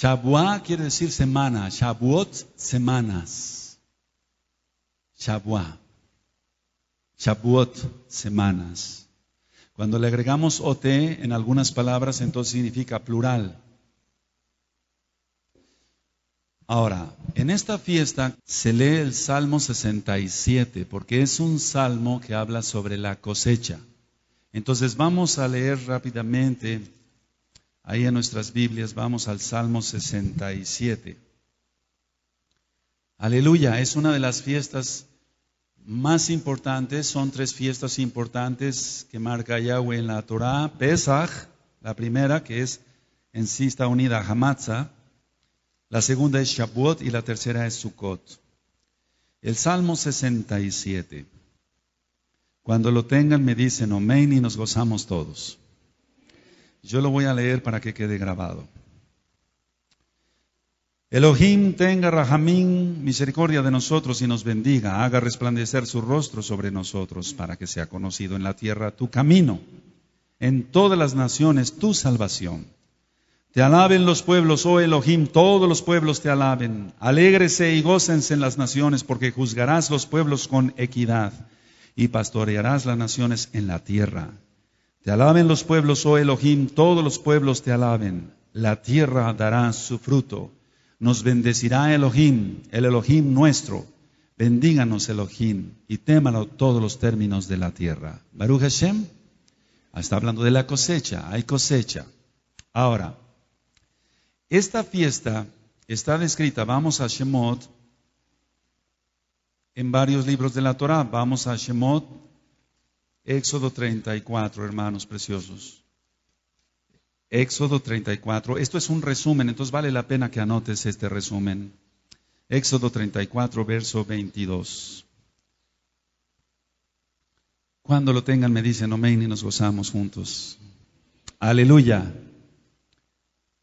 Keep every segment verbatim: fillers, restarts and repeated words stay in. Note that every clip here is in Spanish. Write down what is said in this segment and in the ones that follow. Shavuá quiere decir semana. Shavuot, semanas. Shavuá. Shavuot, semanas. Cuando le agregamos ot en algunas palabras, entonces significa plural. Ahora, en esta fiesta se lee el Salmo sesenta y siete, porque es un salmo que habla sobre la cosecha. Entonces vamos a leer rápidamente, ahí en nuestras Biblias, vamos al Salmo sesenta y siete. Aleluya, es una de las fiestas más importantes, son tres fiestas importantes que marca Yahweh en la Torah. Pesach, la primera, que es en sí está unida a HaMatzah. La segunda es Shavuot y la tercera es Sukkot. El Salmo sesenta y siete. Cuando lo tengan me dicen amén y nos gozamos todos. Yo lo voy a leer para que quede grabado. Elohim tenga Rachamim, misericordia de nosotros y nos bendiga. Haga resplandecer su rostro sobre nosotros para que sea conocido en la tierra tu camino. En todas las naciones tu salvación. Te alaben los pueblos, oh Elohim, todos los pueblos te alaben. Alégrese y gócense en las naciones, porque juzgarás los pueblos con equidad y pastorearás las naciones en la tierra. Te alaben los pueblos, oh Elohim, todos los pueblos te alaben. La tierra dará su fruto. Nos bendecirá Elohim, el Elohim nuestro. Bendíganos Elohim y témalo todos los términos de la tierra. Baruch Hashem, está hablando de la cosecha, hay cosecha. Ahora, esta fiesta está descrita, vamos a Shemot, en varios libros de la Torah. Vamos a Shemot, Éxodo treinta y cuatro, hermanos preciosos. Éxodo treinta y cuatro, esto es un resumen, entonces vale la pena que anotes este resumen. Éxodo treinta y cuatro, verso veintidós. Cuando lo tengan me dicen amén y nos gozamos juntos. Aleluya.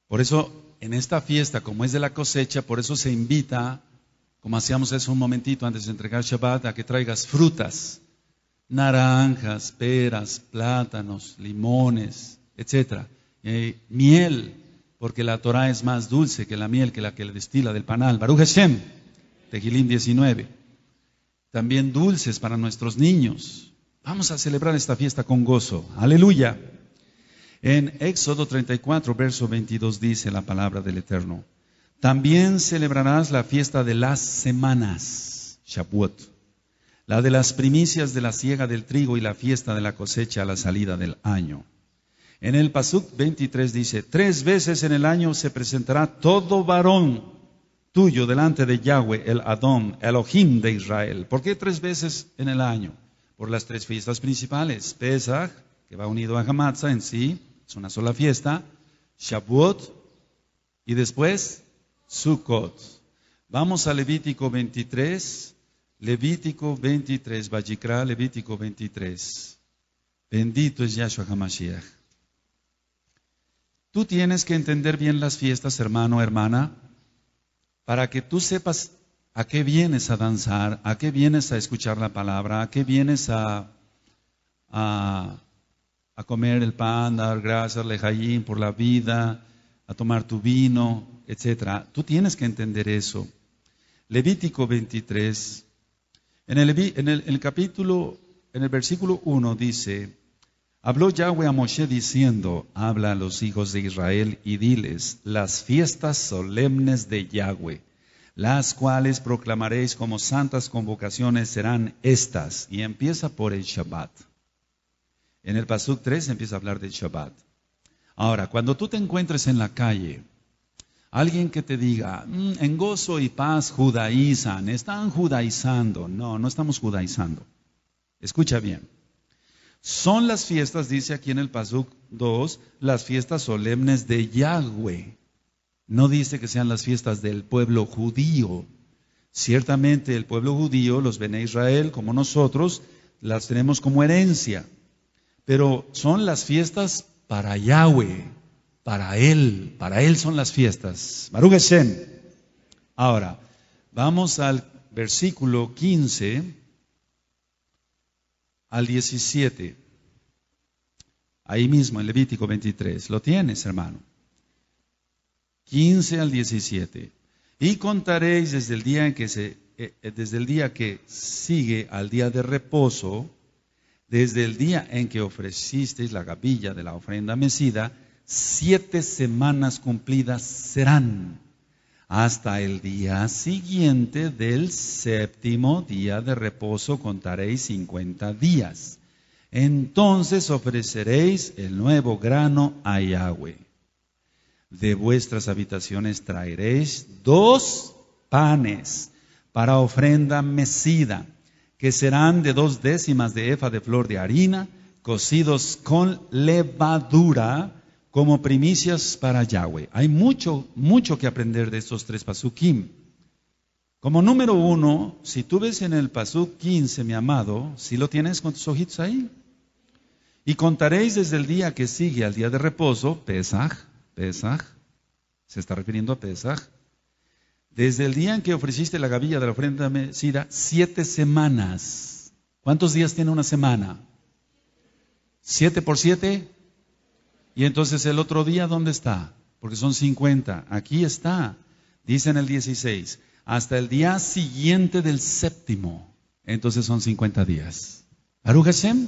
Por eso, en esta fiesta, como es de la cosecha, por eso se invita, como hacíamos eso un momentito antes de entregar Shabbat, a que traigas frutas, naranjas, peras, plátanos, limones, etcétera. Eh, miel, porque la Torah es más dulce que la miel, que la que le destila del panal. Baruch Hashem, Tehilim diecinueve. También dulces para nuestros niños. Vamos a celebrar esta fiesta con gozo. Aleluya. En Éxodo treinta y cuatro, verso veintidós, dice la palabra del Eterno. También celebrarás la fiesta de las semanas, Shavuot, la de las primicias de la siega del trigo y la fiesta de la cosecha a la salida del año. En el Pasuk veintitrés dice, tres veces en el año se presentará todo varón tuyo delante de Yahweh, el Adón, Elohim de Israel. ¿Por qué tres veces en el año? Por las tres fiestas principales, Pesach, que va unido a HaMatzah en sí, es una sola fiesta, Shavuot y después Sukkot. Vamos a Levítico veintitrés, Levítico veintitrés, Vayikra, Levítico veintitrés. Bendito es Yahshua HaMashiach. Tú tienes que entender bien las fiestas, hermano, hermana, para que tú sepas a qué vienes a danzar, a qué vienes a escuchar la palabra, a qué vienes a... a a comer el pan, dar gracias, lejayim por la vida, a tomar tu vino, etcétera. Tú tienes que entender eso. Levítico veintitrés, en el, en el, en el capítulo, en el versículo uno dice, habló Yahweh a Moshe diciendo, habla a los hijos de Israel y diles, las fiestas solemnes de Yahweh, las cuales proclamaréis como santas convocaciones serán estas, y empieza por el Shabbat. En el Pasuk tres empieza a hablar del Shabbat. Ahora, cuando tú te encuentres en la calle, alguien que te diga, mmm, en gozo y paz judaizan, están judaizando. No, no estamos judaizando. Escucha bien. Son las fiestas, dice aquí en el Pasuk dos, las fiestas solemnes de Yahweh. No dice que sean las fiestas del pueblo judío. Ciertamente el pueblo judío, los Bnei Israel, como nosotros, las tenemos como herencia. Pero son las fiestas para Yahweh, para Él, para Él son las fiestas. Baruch Hashem. Ahora, vamos al versículo quince al diecisiete. Ahí mismo, en Levítico veintitrés. Lo tienes, hermano. quince al diecisiete. Y contaréis desde el día en que se, eh, desde el día que sigue al día de reposo, desde el día en que ofrecisteis la gavilla de la ofrenda mecida, siete semanas cumplidas serán, hasta el día siguiente del séptimo día de reposo contaréis cincuenta días. Entonces ofreceréis el nuevo grano a Yahweh. De vuestras habitaciones traeréis dos panes para ofrenda mecida, que serán de dos décimas de efa de flor de harina, cocidos con levadura, como primicias para Yahweh. Hay mucho, mucho que aprender de estos tres pasukim. Como número uno, si tú ves en el pasuk quince, mi amado, si lo tienes con tus ojitos ahí. Y contaréis desde el día que sigue al día de reposo, Pesach, Pesach, se está refiriendo a Pesach, desde el día en que ofreciste la gavilla de la ofrenda mecida, siete semanas. ¿Cuántos días tiene una semana? Siete por siete. Y entonces el otro día, ¿dónde está? Porque son cincuenta. Aquí está. Dice en el dieciséis, hasta el día siguiente del séptimo. Entonces son cincuenta días. Baruch Hashem.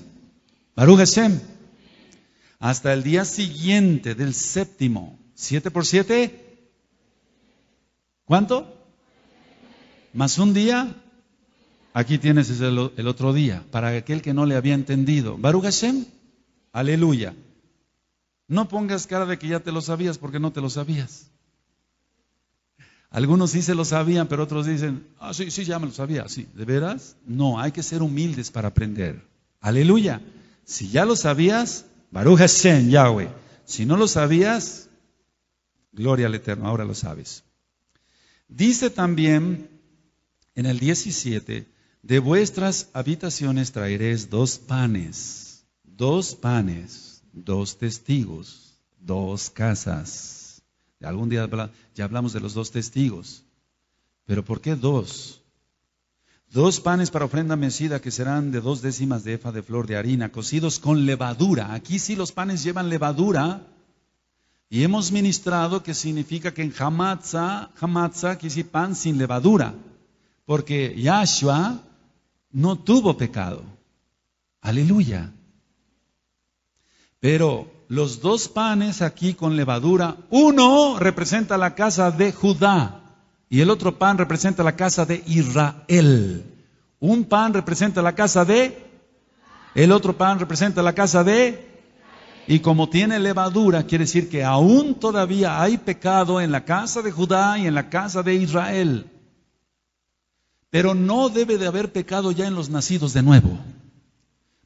Baruch Hashem. Hasta el día siguiente del séptimo. ¿Siete por siete? ¿Cuánto? ¿Más un día? Aquí tienes el, el otro día. Para aquel que no le había entendido. Baruch Hashem. Aleluya. No pongas cara de que ya te lo sabías, porque no te lo sabías. Algunos sí se lo sabían, pero otros dicen, ah, sí, sí, ya me lo sabía. Sí, ¿de veras? No, hay que ser humildes para aprender. Aleluya. Si ya lo sabías, Baruch Hashem, Yahweh. Si no lo sabías, gloria al Eterno, ahora lo sabes. Dice también en el diecisiete, de vuestras habitaciones traeréis dos panes, dos panes. Dos testigos, dos casas. Algún día ya hablamos de los dos testigos. ¿Pero por qué dos? Dos panes para ofrenda mecida que serán de dos décimas de efa de flor de harina, cocidos con levadura. Aquí sí los panes llevan levadura. Y hemos ministrado que significa que en HaMatzah, HaMatzah, aquí sí pan sin levadura. Porque Yahshua no tuvo pecado. Aleluya. Pero los dos panes aquí con levadura, uno representa la casa de Judá y el otro pan representa la casa de Israel. Un pan representa la casa de, el otro pan representa la casa de, y como tiene levadura, quiere decir que aún todavía hay pecado en la casa de Judá y en la casa de Israel. Pero no debe de haber pecado ya en los nacidos de nuevo.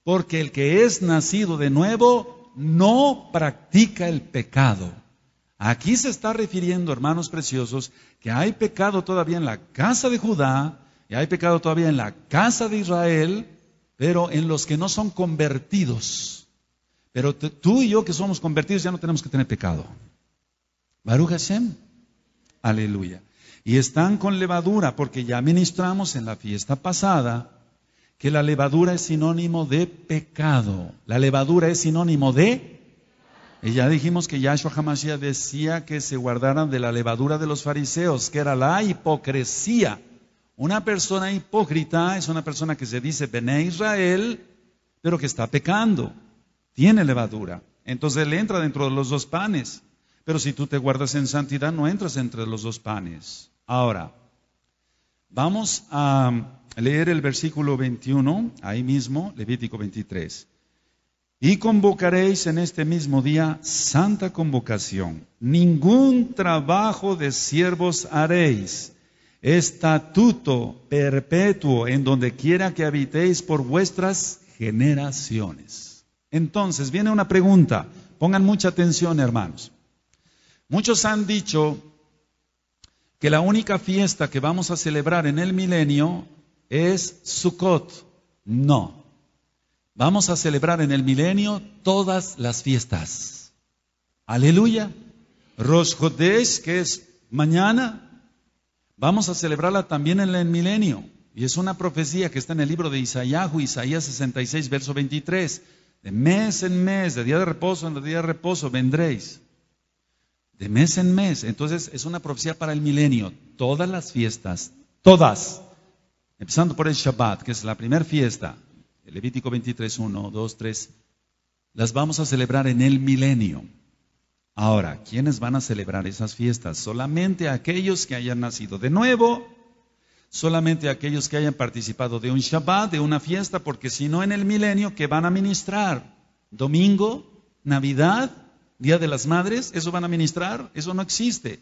Porque el que es nacido de nuevo no practica el pecado. Aquí se está refiriendo, hermanos preciosos, que hay pecado todavía en la casa de Judá y hay pecado todavía en la casa de Israel, pero en los que no son convertidos. Pero tú y yo que somos convertidos ya no tenemos que tener pecado. Baruch Hashem. Aleluya. Y están con levadura, porque ya ministramos en la fiesta pasada que la levadura es sinónimo de pecado. La levadura es sinónimo de... Y ya dijimos que Yahshua HaMashiach decía que se guardaran de la levadura de los fariseos, que era la hipocresía. Una persona hipócrita es una persona que se dice Bnei Israel, pero que está pecando. Tiene levadura. Entonces él entra dentro de los dos panes. Pero si tú te guardas en santidad, no entras entre los dos panes. Ahora, vamos a... leer el versículo veintiuno, ahí mismo, Levítico veintitrés. Y convocaréis en este mismo día santa convocación. Ningún trabajo de siervos haréis. Estatuto perpetuo en donde quiera que habitéis por vuestras generaciones. Entonces, viene una pregunta. Pongan mucha atención, hermanos. Muchos han dicho que la única fiesta que vamos a celebrar en el milenio es Sukkot. No. Vamos a celebrar en el milenio todas las fiestas. Aleluya. Rosh Hodesh, que es mañana, vamos a celebrarla también en el milenio. Y es una profecía que está en el libro de Isaías, Isaías sesenta y seis, verso veintitrés. De mes en mes, de día de reposo en día de reposo, vendréis. de mes en mes. Entonces es una profecía para el milenio. Todas las fiestas, todas, empezando por el Shabbat, que es la primera fiesta, el Levítico veintitrés, uno, dos, tres, las vamos a celebrar en el milenio. Ahora, ¿quiénes van a celebrar esas fiestas? Solamente aquellos que hayan nacido de nuevo, solamente aquellos que hayan participado de un Shabbat, de una fiesta, porque si no, en el milenio, ¿qué van a ministrar? Domingo, Navidad, Día de las Madres, ¿eso van a ministrar? Eso no existe.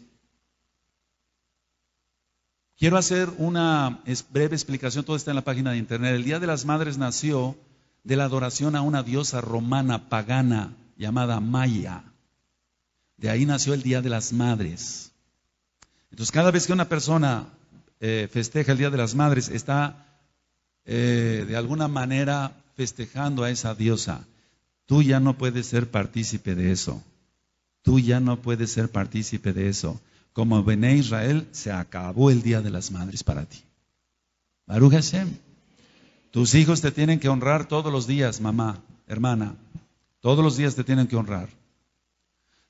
Quiero hacer una breve explicación, todo está en la página de internet. El Día de las Madres nació de la adoración a una diosa romana pagana llamada Maya. De ahí nació el Día de las Madres. Entonces, cada vez que una persona eh, festeja el Día de las Madres, está eh, de alguna manera festejando a esa diosa. Tú ya no puedes ser partícipe de eso. Tú ya no puedes ser partícipe de eso. Como Bnei Israel, se acabó el Día de las Madres para ti. Baruch Hashem. Tus hijos te tienen que honrar todos los días, mamá, hermana. Todos los días te tienen que honrar.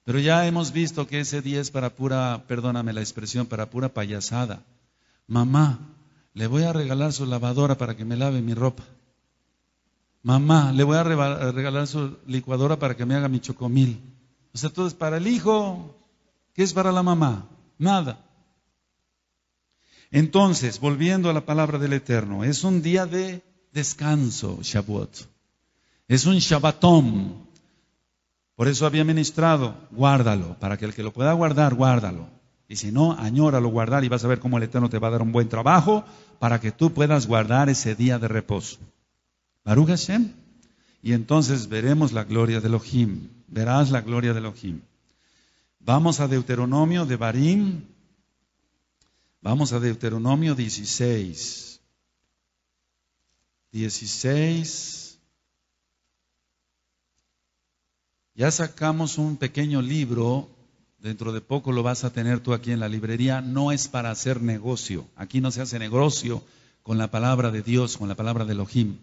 Pero ya hemos visto que ese día es para pura, perdóname la expresión, para pura payasada. Mamá, le voy a regalar su lavadora para que me lave mi ropa. Mamá, le voy a regalar su licuadora para que me haga mi chocomil. O sea, todo es para el hijo. ¿Qué es para la mamá? Nada. Entonces, volviendo a la palabra del Eterno, es un día de descanso, Shavuot. Es un Shabbatón. Por eso había ministrado, guárdalo, para que el que lo pueda guardar, guárdalo. Y si no, añóralo guardar y vas a ver cómo el Eterno te va a dar un buen trabajo para que tú puedas guardar ese día de reposo. Baruch Hashem. Y entonces veremos la gloria de Elohim. Verás la gloria de Elohim. Vamos a Deuteronomio de Barim. Vamos a Deuteronomio dieciséis. dieciséis. Ya sacamos un pequeño libro. Dentro de poco lo vas a tener tú aquí en la librería. No es para hacer negocio. Aquí no se hace negocio con la palabra de Dios, con la palabra de Elohim.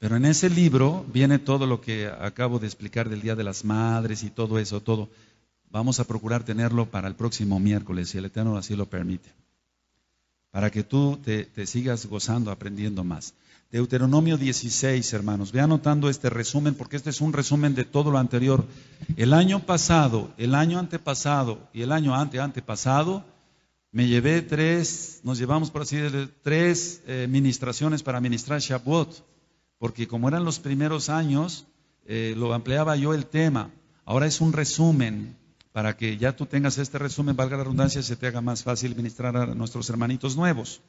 Pero en ese libro viene todo lo que acabo de explicar del Día de las Madres y todo eso, todo. Vamos a procurar tenerlo para el próximo miércoles, si el Eterno así lo permite. Para que tú te, te sigas gozando, aprendiendo más. Deuteronomio dieciséis, hermanos. Ve anotando este resumen, porque este es un resumen de todo lo anterior. El año pasado, el año antepasado y el año ante antepasado, me llevé tres, nos llevamos por así decirlo, tres eh, ministraciones para ministrar Shavuot. Porque como eran los primeros años, eh, lo ampliaba yo el tema. Ahora es un resumen. Para que ya tú tengas este resumen, valga la redundancia, se te haga más fácil ministrar a nuestros hermanitos nuevos.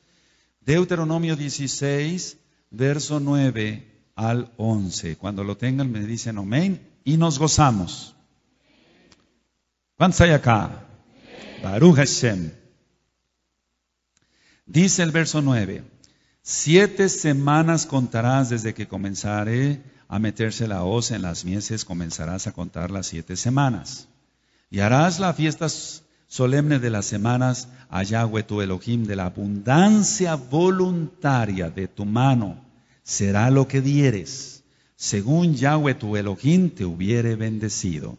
Deuteronomio dieciséis, verso nueve al once. Cuando lo tengan me dicen amén y nos gozamos. ¿Cuántos hay acá? Baruch Hashem. Dice el verso nueve: siete semanas contarás desde que comenzaré a meterse la hoz en las mieses, comenzarás a contar las siete semanas. Y harás la fiesta solemne de las semanas a Yahweh tu Elohim, de la abundancia voluntaria de tu mano será lo que dieres, según Yahweh tu Elohim te hubiere bendecido.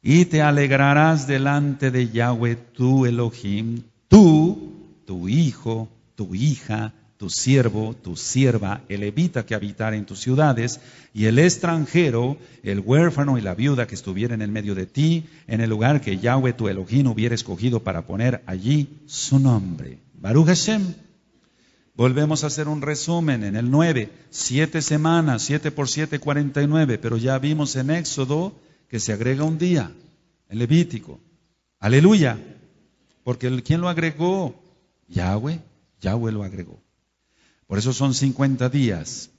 Y te alegrarás delante de Yahweh tu Elohim, tú, tu hijo, tu hija, tu siervo, tu sierva, el levita que habitara en tus ciudades, y el extranjero, el huérfano y la viuda que estuvieran en medio de ti, en el lugar que Yahweh tu Elohim hubiera escogido para poner allí su nombre. Baruch Hashem. Volvemos a hacer un resumen en el nueve. Siete semanas, siete por siete, cuarenta y nueve. Pero ya vimos en Éxodo que se agrega un día, en Levítico. Aleluya. Porque ¿quién lo agregó? Yahweh. Yahweh lo agregó. Por eso son cincuenta días.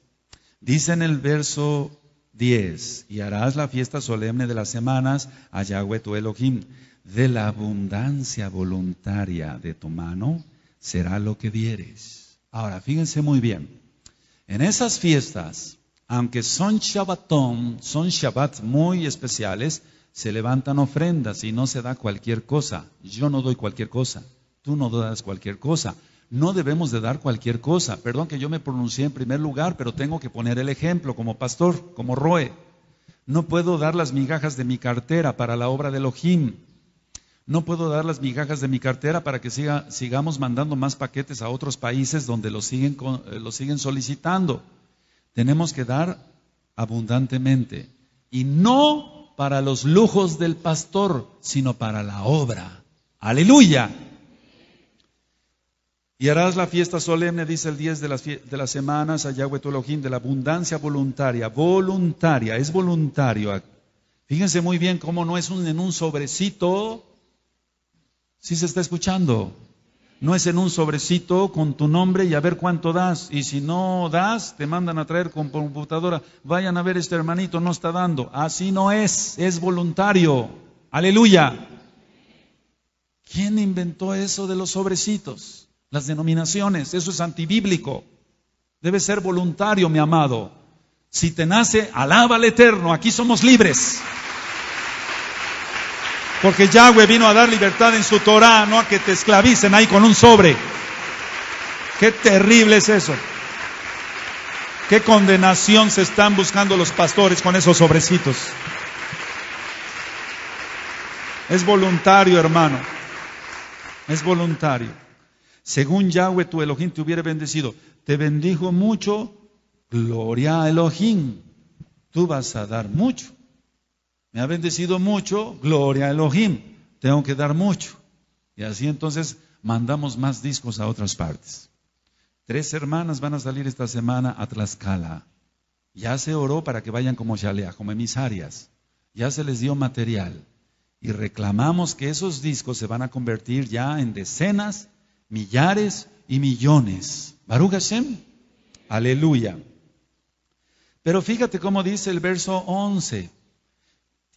Dice en el verso diez: y harás la fiesta solemne de las semanas a Yahweh tu Elohim, de la abundancia voluntaria de tu mano será lo que dieres. Ahora, fíjense muy bien. En esas fiestas, aunque son Shabbatón, son Shabbat muy especiales, se levantan ofrendas y no se da cualquier cosa. Yo no doy cualquier cosa. Tú no das cualquier cosa. No debemos de dar cualquier cosa. Perdón que yo me pronuncié en primer lugar, pero tengo que poner el ejemplo como pastor, como Roeh. No puedo dar las migajas de mi cartera para la obra de Elohim. No puedo dar las migajas de mi cartera para que siga, sigamos mandando más paquetes a otros países donde lo siguen, lo siguen solicitando. Tenemos que dar abundantemente. Y no para los lujos del pastor, sino para la obra. ¡Aleluya! Y harás la fiesta solemne, dice el diez de las, de las semanas, a Yahweh tu Elohim, de la abundancia voluntaria. Voluntaria, es voluntario. Fíjense muy bien cómo no es un, en un sobrecito. Sí se está escuchando. No es en un sobrecito con tu nombre y a ver cuánto das. Y si no das, te mandan a traer con computadora. Vayan a ver, este hermanito no está dando. Así no es, es voluntario. ¡Aleluya! ¿Quién inventó eso de los sobrecitos? Las denominaciones, eso es antibíblico. Debe ser voluntario, mi amado. Si te nace, alaba al Eterno. Aquí somos libres. Porque Yahweh vino a dar libertad en su Torah, no a que te esclavicen ahí con un sobre. Qué terrible es eso. Qué condenación se están buscando los pastores con esos sobrecitos. Es voluntario, hermano. Es voluntario. Según Yahweh tu Elohim te hubiera bendecido. Te bendijo mucho, gloria a Elohim. Tú vas a dar mucho. Me ha bendecido mucho, gloria a Elohim, tengo que dar mucho. Y así entonces mandamos más discos a otras partes. Tres hermanas van a salir esta semana a Tlaxcala. Ya se oró para que vayan como Shalea, como emisarias. Ya se les dio material. Y reclamamos que esos discos se van a convertir ya en decenas, millares y millones. Baruch Hashem, aleluya. Pero fíjate cómo dice el verso once.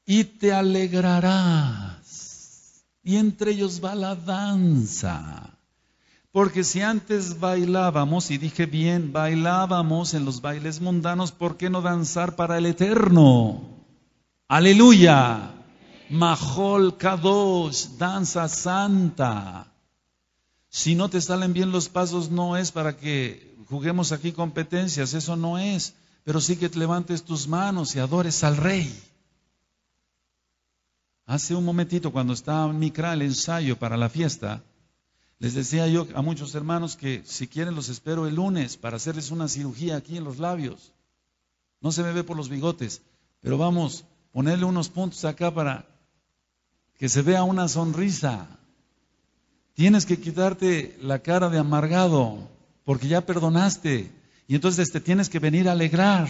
Y te alegrarás, y entre ellos va la danza, porque si antes bailábamos, y dije bien, bailábamos en los bailes mundanos, ¿por qué no danzar para el Eterno? ¡Aleluya! Mahol Kadosh, danza santa. Si no te salen bien los pasos, no es para que juguemos aquí competencias, eso no es, pero sí que te levantes tus manos y adores al Rey. Hace un momentito, cuando estaba en Micra, el ensayo para la fiesta, les decía yo a muchos hermanos que si quieren los espero el lunes para hacerles una cirugía aquí en los labios. No se me ve por los bigotes, pero vamos, ponerle unos puntos acá para que se vea una sonrisa. Tienes que quitarte la cara de amargado, porque ya perdonaste. Y entonces te tienes que venir a alegrar.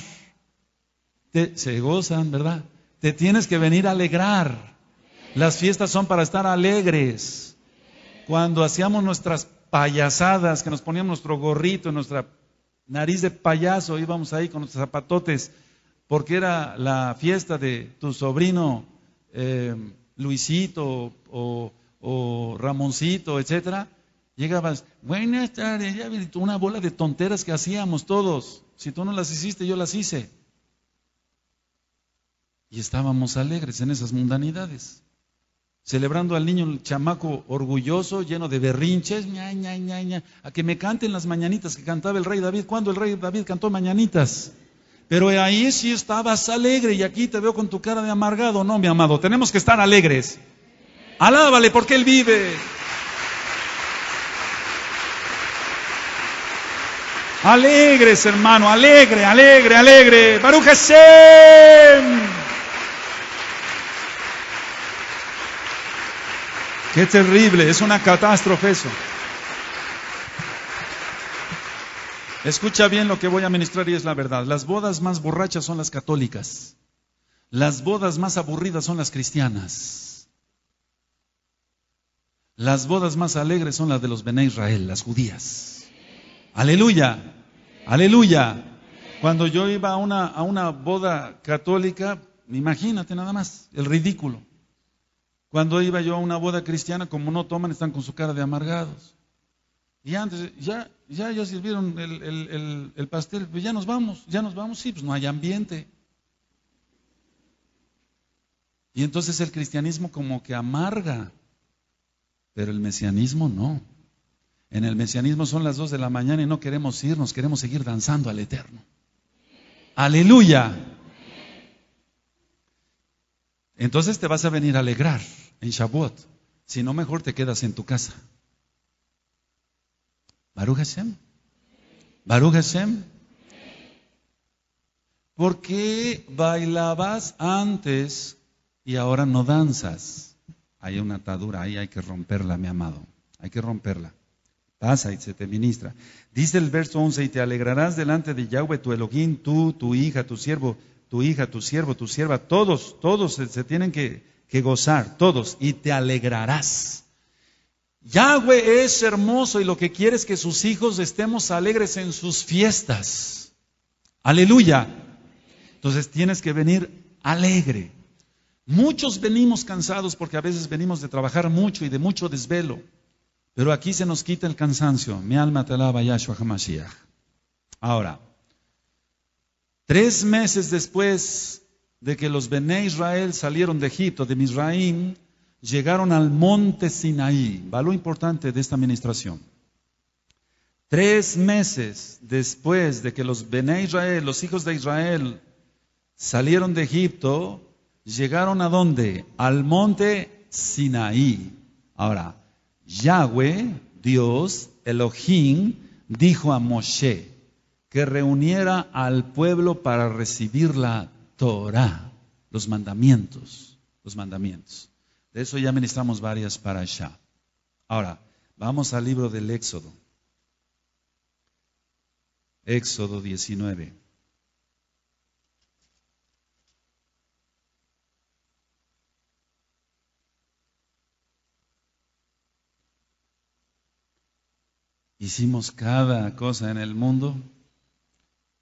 Te, se gozan, ¿verdad? Te tienes que venir a alegrar. Las fiestas son para estar alegres. Cuando hacíamos nuestras payasadas, que nos poníamos nuestro gorrito, nuestra nariz de payaso, íbamos ahí con nuestros zapatotes, porque era la fiesta de tu sobrino eh, Luisito o, o Ramoncito, etcétera. Llegabas, buenas tardes, una bola de tonteras que hacíamos todos. Si tú no las hiciste, yo las hice. Y estábamos alegres en esas mundanidades. Celebrando al niño, el chamaco orgulloso, lleno de berrinches, ña, ña, ña, ña, a que me canten las mañanitas que cantaba el rey David. ¿Cuándo el rey David cantó mañanitas? Pero ahí sí estabas alegre y aquí te veo con tu cara de amargado. No, mi amado, tenemos que estar alegres. Alábale porque Él vive. Alegres, hermano, alegre, alegre, alegre. Baruch Hashem. ¡Qué terrible! Es una catástrofe eso. Escucha bien lo que voy a ministrar y es la verdad. Las bodas más borrachas son las católicas. Las bodas más aburridas son las cristianas. Las bodas más alegres son las de los Bnei Israel, las judías. ¡Aleluya! ¡Aleluya! Cuando yo iba a una, a una boda católica, imagínate nada más, el ridículo. Cuando iba yo a una boda cristiana, como no toman, están con su cara de amargados. Y antes, ya ya, ya sirvieron el, el, el, el pastel, pues ya nos vamos, ya nos vamos, sí, pues no hay ambiente. Y entonces el cristianismo como que amarga, pero el mesianismo no. En el mesianismo son las dos de la mañana y no queremos irnos, queremos seguir danzando al Eterno. ¡Aleluya! Entonces te vas a venir a alegrar en Shavuot. Si no, mejor te quedas en tu casa. Baruch Hashem. Baruch Hashem. ¿Por qué bailabas antes y ahora no danzas? Hay una atadura ahí, hay que romperla, mi amado. Hay que romperla. Pasa y se te ministra. Dice el verso once: y te alegrarás delante de Yahweh tu Elohim, tú, tu hija, tu siervo, tu hija, tu siervo, tu sierva. Todos, todos se, se tienen que, que gozar, todos. Y te alegrarás. Yahweh es hermoso y lo que quiere es que sus hijos estemos alegres en sus fiestas. Aleluya. Entonces tienes que venir alegre. Muchos venimos cansados porque a veces venimos de trabajar mucho y de mucho desvelo. Pero aquí se nos quita el cansancio. Mi alma te alaba, Yahshua HaMashiach. Ahora, tres meses después de que los Bnei Israel salieron de Egipto, de Misraim, llegaron al monte Sinaí. Valor importante de esta administración. Tres meses después de que los Bnei Israel, los hijos de Israel, salieron de Egipto, llegaron ¿a dónde? Al monte Sinaí. Ahora, Yahweh, Dios, Elohim, dijo a Moshe que reuniera al pueblo para recibir la Torah, los mandamientos, los mandamientos. De eso ya ministramos varias para allá. Ahora, vamos al libro del Éxodo. Éxodo diecinueve. Hicimos cada cosa en el mundo.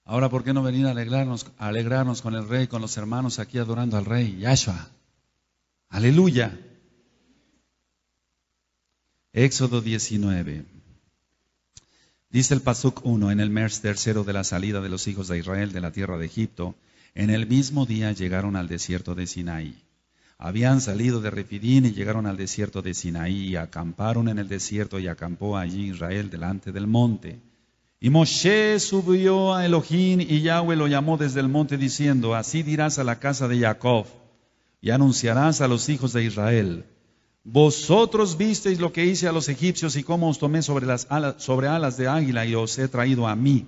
Ahora, ¿por qué no venir a alegrarnos, a alegrarnos con el Rey, con los hermanos aquí adorando al Rey, Yahshua? Aleluya. Éxodo diecinueve. Dice el Pasuk uno, en el mes tercero de la salida de los hijos de Israel de la tierra de Egipto, en el mismo día llegaron al desierto de Sinaí. Habían salido de Refidim y llegaron al desierto de Sinaí y acamparon en el desierto y acampó allí Israel delante del monte. Y Moshe subió a Elohim y Yahweh lo llamó desde el monte diciendo, así dirás a la casa de Jacob y anunciarás a los hijos de Israel. Vosotros visteis lo que hice a los egipcios y cómo os tomé sobre, las alas, sobre alas de águila y os he traído a mí.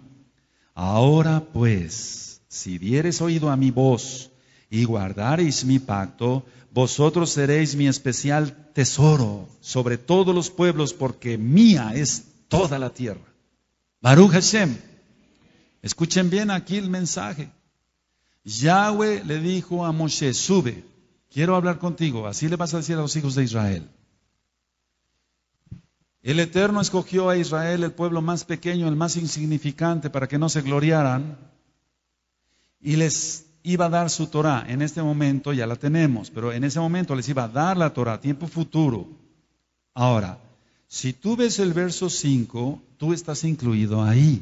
Ahora pues, si dieres oído a mi voz y guardaréis mi pacto, vosotros seréis mi especial tesoro sobre todos los pueblos, porque mía es toda la tierra. Baruch Hashem. Escuchen bien aquí el mensaje. Yahweh le dijo a Moshe, sube, quiero hablar contigo. Así le vas a decir a los hijos de Israel. El Eterno escogió a Israel, el pueblo más pequeño, el más insignificante, para que no se gloriaran, y les iba a dar su Torah. En este momento ya la tenemos, pero en ese momento les iba a dar la Torah, tiempo futuro. Ahora, si tú ves el verso cinco, tú estás incluido ahí.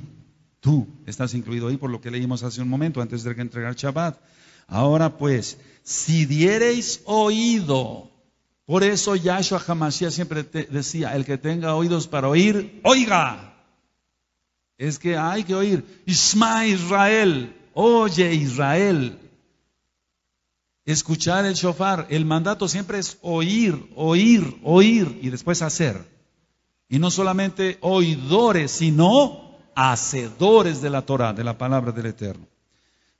Tú estás incluido ahí por lo que leímos hace un momento, antes de entregar Shabbat. Ahora pues, si diereis oído, por eso Yahshua HaMashiach siempre te decía, el que tenga oídos para oír, oiga. Es que hay que oír. Isma Israel. Oye Israel, escuchar el shofar. El mandato siempre es oír, oír, oír y después hacer. Y no solamente oidores, sino hacedores de la Torah, de la palabra del Eterno.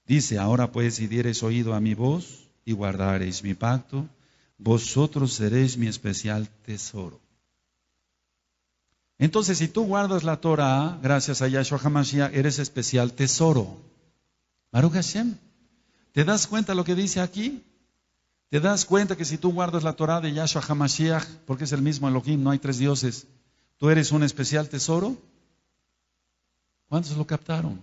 Dice, ahora pues, si diereis oído a mi voz y guardaréis mi pacto, vosotros seréis mi especial tesoro. Entonces, si tú guardas la Torah, gracias a Yahshua HaMashiach, eres especial tesoro. Baruch Hashem, ¿te das cuenta lo que dice aquí? ¿Te das cuenta que si tú guardas la Torah de Yahshua HaMashiach, porque es el mismo Elohim, no hay tres dioses, tú eres un especial tesoro? ¿Cuántos lo captaron?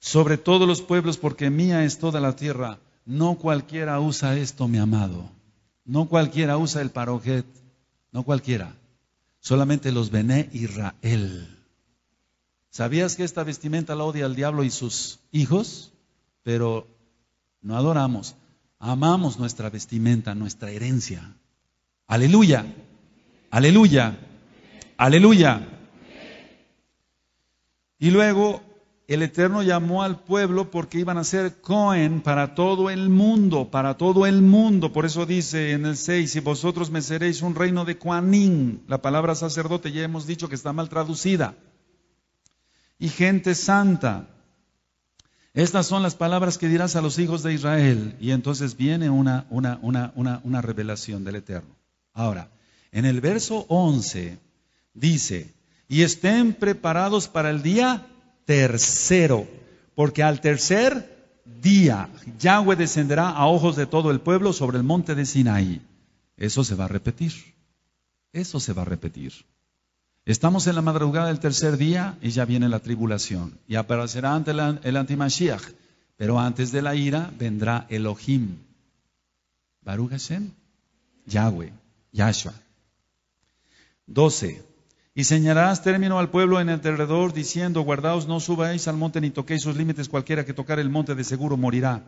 Sobre todos los pueblos, porque mía es toda la tierra. No cualquiera usa esto, mi amado. No cualquiera usa el Parojet. No cualquiera. Solamente los Bnei Israel. ¿Sabías que esta vestimenta la odia el diablo y sus hijos? Pero no adoramos, amamos nuestra vestimenta, nuestra herencia. ¡Aleluya! ¡Aleluya! ¡Aleluya! Y luego, El Eterno llamó al pueblo porque iban a ser Cohen para todo el mundo, para todo el mundo. Por eso dice en el seis, y vosotros me seréis un reino de Kohanim. La palabra sacerdote ya hemos dicho que está mal traducida. Y gente santa. Estas son las palabras que dirás a los hijos de Israel. Y entonces viene una, una, una, una, una revelación del Eterno. Ahora, en el verso once dice, y estén preparados para el día tercero, porque al tercer día Yahweh descenderá a ojos de todo el pueblo sobre el monte de Sinaí. Eso se va a repetir. Eso se va a repetir. Estamos en la madrugada del tercer día y ya viene la tribulación. Y aparecerá ante la, el antimashiach. Pero antes de la ira vendrá Elohim. Baruch Hashem. Yahweh. Yahshua. doce. Y señalarás término al pueblo en el alrededor diciendo, guardaos, no subáis al monte ni toquéis sus límites, cualquiera que tocar el monte de seguro morirá.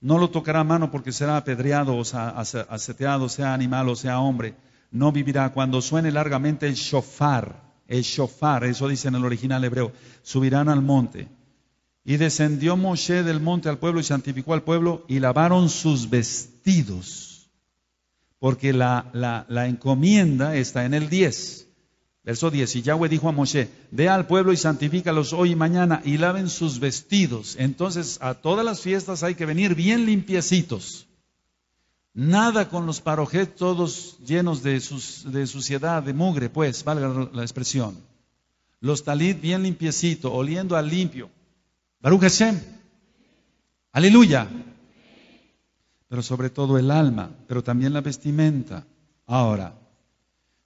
No lo tocará a mano porque será apedreado, o sea, aseteado, sea animal o sea hombre. No vivirá. Cuando suene largamente el shofar, el shofar, eso dice en el original hebreo, subirán al monte. Y descendió Moshe del monte al pueblo y santificó al pueblo y lavaron sus vestidos. Porque la, la, la encomienda está en el diez. Verso diez, y Yahweh dijo a Moshe, ve al pueblo y santifícalos hoy y mañana y laven sus vestidos. Entonces a todas las fiestas hay que venir bien limpiecitos. Nada con los parojet todos llenos de, sus, de suciedad, de mugre, pues, valga la expresión. Los talit bien limpiecito, oliendo al limpio. Baruch Hashem. Aleluya. Pero sobre todo el alma, pero también la vestimenta. Ahora,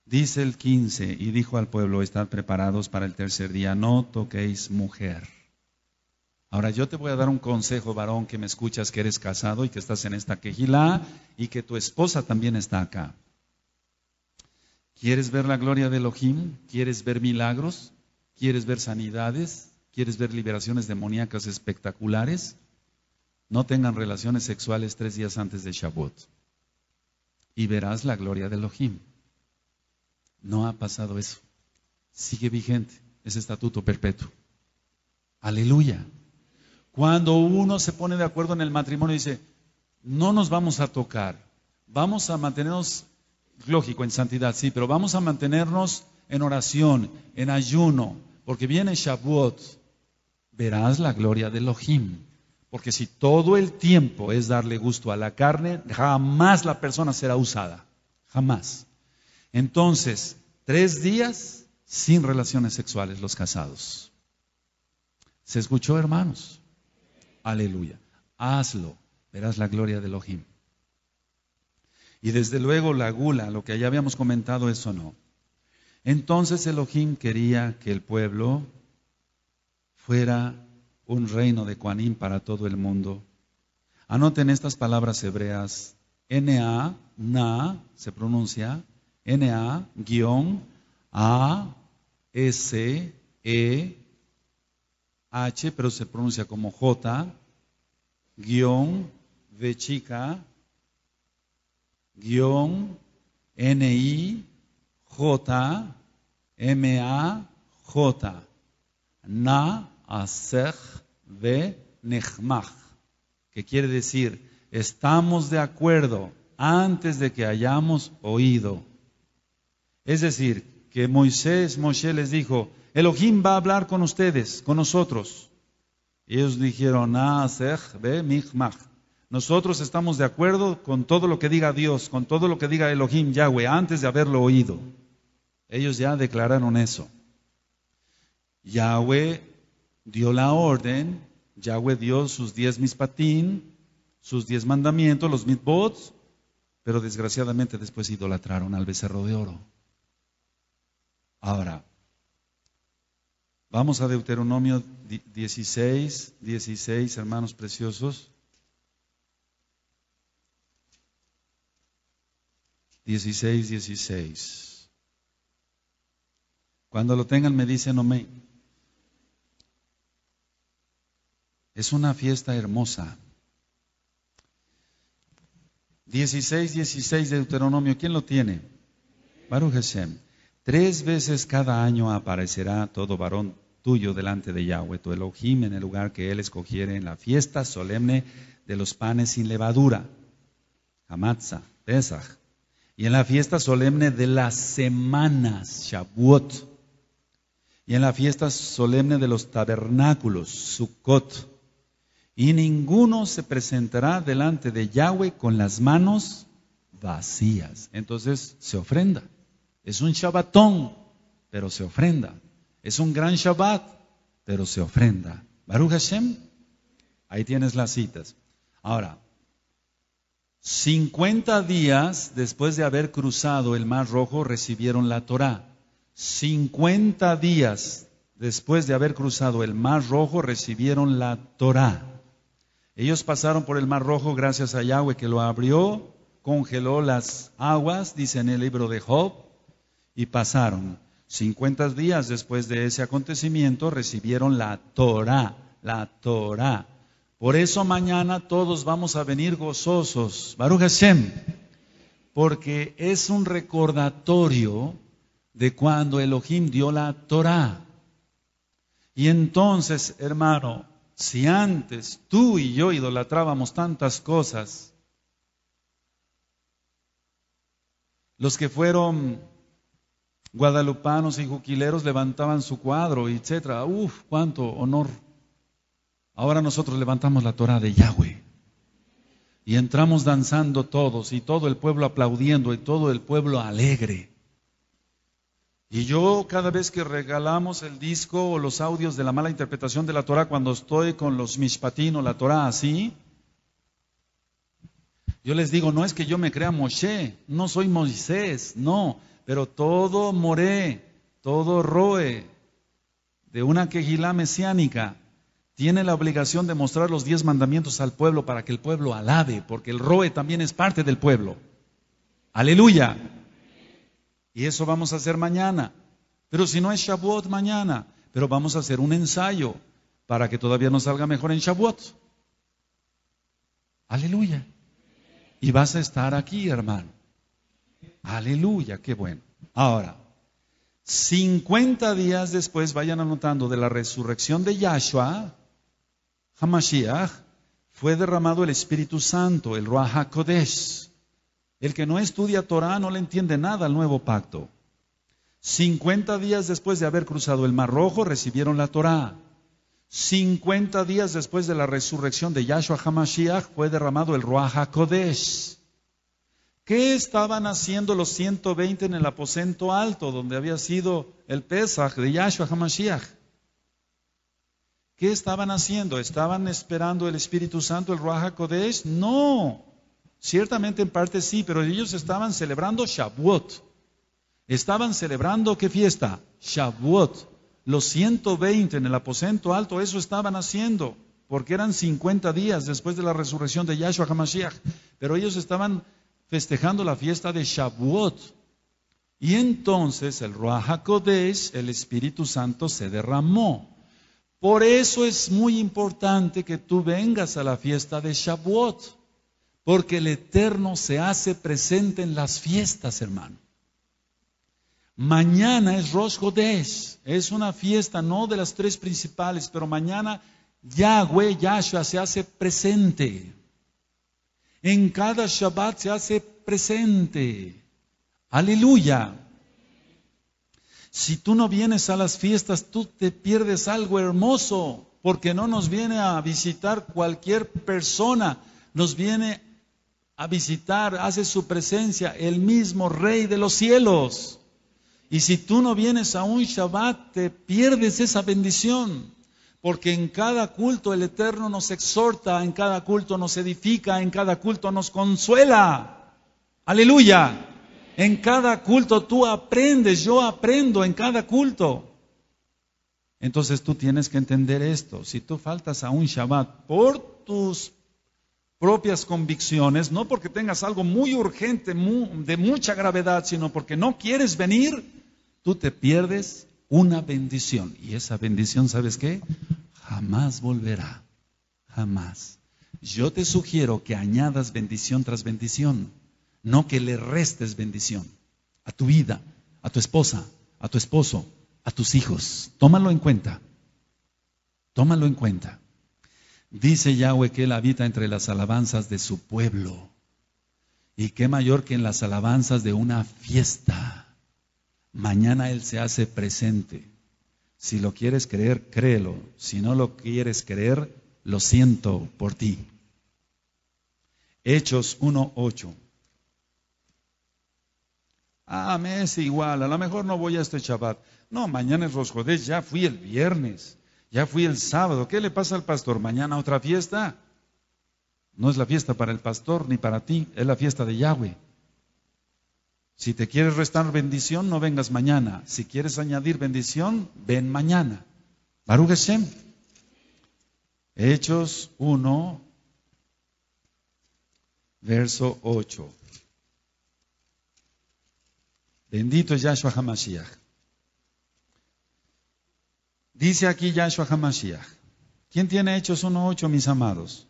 dice el quince, y dijo al pueblo, estad preparados para el tercer día, no toquéis mujer. Ahora yo te voy a dar un consejo, varón, que me escuchas, que eres casado y que estás en esta Kehilah y que tu esposa también está acá. ¿Quieres ver la gloria de Elohim? ¿Quieres ver milagros? ¿Quieres ver sanidades? ¿Quieres ver liberaciones demoníacas espectaculares? No tengan relaciones sexuales tres días antes de Shavuot. Y verás la gloria de Elohim. No ha pasado eso. Sigue vigente ese estatuto perpetuo. Aleluya. Cuando uno se pone de acuerdo en el matrimonio y dice, no nos vamos a tocar, vamos a mantenernos, lógico, en santidad, sí, pero vamos a mantenernos en oración, en ayuno, porque viene Shavuot, verás la gloria de Elohim. Porque si todo el tiempo es darle gusto a la carne, jamás la persona será usada, jamás. Entonces, tres días sin relaciones sexuales los casados. ¿Se escuchó, hermanos? Aleluya. Hazlo. Verás la gloria de Elohim. Y desde luego la gula, lo que ya habíamos comentado, eso no. Entonces Elohim quería que el pueblo fuera un reino de Kohanim para todo el mundo. Anoten estas palabras hebreas. N-A, na, se pronuncia. N-A, guión, A, S, E, H, pero se pronuncia como J, guión, V chica, guión, N, I, J, M, A, J, Na, Asej, V, Nechmach, que quiere decir, estamos de acuerdo antes de que hayamos oído. Es decir, que Moisés, Moshe les dijo, Elohim va a hablar con ustedes, con nosotros. Ellos dijeron, nosotros estamos de acuerdo con todo lo que diga Dios, con todo lo que diga Elohim Yahweh, antes de haberlo oído. Ellos ya declararon eso. Yahweh dio la orden, Yahweh dio sus diez mispatín, sus diez mandamientos, los mitzvot, pero desgraciadamente después idolatraron al becerro de oro. Ahora, vamos a Deuteronomio dieciséis, dieciséis, hermanos preciosos. dieciséis, dieciséis. Cuando lo tengan me dicen amén. Es una fiesta hermosa. dieciséis, dieciséis de Deuteronomio. ¿Quién lo tiene? Baruch Hashem. Tres veces cada año aparecerá todo varón tuyo delante de Yahweh, tu Elohim, en el lugar que Él escogiere en la fiesta solemne de los panes sin levadura, HaMatzah, Pesach, y en la fiesta solemne de las semanas, Shavuot, y en la fiesta solemne de los tabernáculos, Sukkot, y ninguno se presentará delante de Yahweh con las manos vacías. Entonces se ofrenda, es un Shabbatón, pero se ofrenda. Es un gran Shabbat, pero se ofrenda. Baruch Hashem, ahí tienes las citas. Ahora, cincuenta días después de haber cruzado el Mar Rojo recibieron la Torah. cincuenta días después de haber cruzado el Mar Rojo recibieron la Torah. Ellos pasaron por el Mar Rojo gracias a Yahweh que lo abrió, congeló las aguas, dice en el libro de Job, y pasaron. cincuenta días después de ese acontecimiento recibieron la Torah, la Torah. Por eso mañana todos vamos a venir gozosos, Baruch Hashem, porque es un recordatorio de cuando Elohim dio la Torah. Y entonces, hermano, si antes tú y yo idolatrábamos tantas cosas, los que fueron guadalupanos y juquileros levantaban su cuadro, etcétera. Uf, cuánto honor. Ahora nosotros levantamos la Torah de Yahweh y entramos danzando todos, y todo el pueblo aplaudiendo, y todo el pueblo alegre. Y yo, cada vez que regalamos el disco o los audios de la mala interpretación de la Torah, cuando estoy con los mishpatín o la Torah así, yo les digo, no es que yo me crea Moshe, no soy Moisés, no. Pero todo Moré, todo Roeh de una Kehilah mesiánica tiene la obligación de mostrar los diez mandamientos al pueblo para que el pueblo alabe, porque el Roeh también es parte del pueblo. ¡Aleluya! Y eso vamos a hacer mañana. Pero si no es Shavuot mañana, pero vamos a hacer un ensayo para que todavía nos salga mejor en Shavuot. ¡Aleluya! Y vas a estar aquí, hermano. Aleluya, qué bueno. Ahora, cincuenta días después, vayan anotando, de la resurrección de Yahshua HaMashiach, fue derramado el Espíritu Santo, el Ruach HaKodesh. El que no estudia Torah no le entiende nada al nuevo pacto. cincuenta días después de haber cruzado el Mar Rojo recibieron la Torah. cincuenta días después de la resurrección de Yahshua HaMashiach fue derramado el Ruach HaKodesh. ¿Qué estaban haciendo los ciento veinte en el aposento alto, donde había sido el Pesaj de Yahshua HaMashiach? ¿Qué estaban haciendo? ¿Estaban esperando el Espíritu Santo, el Ruach HaKodesh? No, ciertamente en parte sí, pero ellos estaban celebrando Shavuot. Estaban celebrando, ¿qué fiesta? Shavuot. Los ciento veinte en el aposento alto, eso estaban haciendo, porque eran cincuenta días después de la resurrección de Yahshua HaMashiach. Pero ellos estaban festejando la fiesta de Shavuot. Y entonces el Ruach HaKodesh, el Espíritu Santo, se derramó. Por eso es muy importante que tú vengas a la fiesta de Shavuot, porque el Eterno se hace presente en las fiestas, hermano. Mañana es Rosh Hodesh, es una fiesta, no de las tres principales, pero mañana Yahweh, Yahshua, se hace presente. En cada Shabbat se hace presente. ¡Aleluya! Si tú no vienes a las fiestas, tú te pierdes algo hermoso, porque no nos viene a visitar cualquier persona, nos viene a visitar, hace su presencia, el mismo Rey de los cielos. Y si tú no vienes a un Shabbat, te pierdes esa bendición. Porque en cada culto el Eterno nos exhorta, en cada culto nos edifica, en cada culto nos consuela. ¡Aleluya! En cada culto tú aprendes, yo aprendo en cada culto. Entonces tú tienes que entender esto. Si tú faltas a un Shabbat por tus propias convicciones, no porque tengas algo muy urgente, muy, de mucha gravedad, sino porque no quieres venir, tú te pierdes una bendición. Y esa bendición, ¿sabes qué? Jamás volverá. Jamás. Yo te sugiero que añadas bendición tras bendición. No que le restes bendición. A tu vida, a tu esposa, a tu esposo, a tus hijos. Tómalo en cuenta. Tómalo en cuenta. Dice Yahweh que Él habita entre las alabanzas de su pueblo. Y qué mayor que en las alabanzas de una fiesta. Mañana Él se hace presente. Si lo quieres creer, créelo. Si no lo quieres creer, lo siento por ti. Hechos uno ocho. Ah, me es igual, a lo mejor no voy a este Shabbat. No, mañana es Rosh Hodesh, ya fui el viernes, ya fui el sábado. ¿Qué le pasa al pastor? ¿Mañana otra fiesta? No es la fiesta para el pastor ni para ti, es la fiesta de Yahweh. Si te quieres restar bendición, no vengas mañana. Si quieres añadir bendición, ven mañana. Baruch Hashem. Hechos uno, verso ocho. Bendito es Yahshua HaMashiach. Dice aquí Yahshua HaMashiach. ¿Quién tiene Hechos uno ocho, mis amados?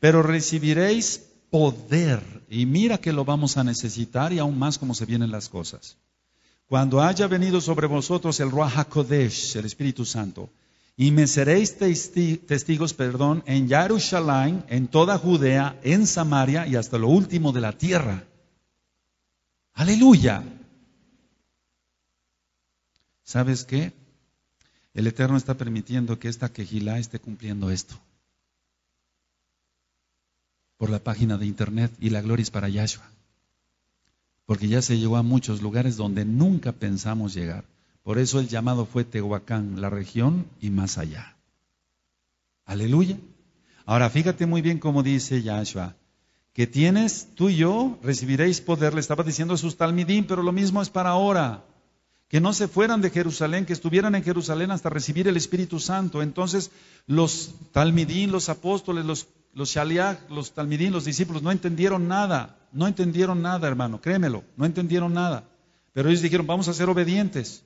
Pero recibiréis poder. Y mira que lo vamos a necesitar, y aún más como se vienen las cosas. Cuando haya venido sobre vosotros el Ruach HaKodesh, el Espíritu Santo. Y me seréis testi testigos, perdón, en Jerusalén, en toda Judea, en Samaria y hasta lo último de la tierra. ¡Aleluya! ¿Sabes qué? El Eterno está permitiendo que esta Kehilah esté cumpliendo esto. Por la página de internet, y la gloria es para Yahshua. Porque ya se llegó a muchos lugares donde nunca pensamos llegar. Por eso el llamado fue Tehuacán, la región y más allá. ¡Aleluya! Ahora fíjate muy bien cómo dice Yahshua. Que tienes, tú y yo, recibiréis poder. Le estaba diciendo a sus Talmidín, pero lo mismo es para ahora. Que no se fueran de Jerusalén, que estuvieran en Jerusalén hasta recibir el Espíritu Santo. Entonces, los Talmidín, los apóstoles, los, los Shaliach, los Talmidín, los discípulos, no entendieron nada. No entendieron nada, hermano, créemelo, no entendieron nada. Pero ellos dijeron, vamos a ser obedientes.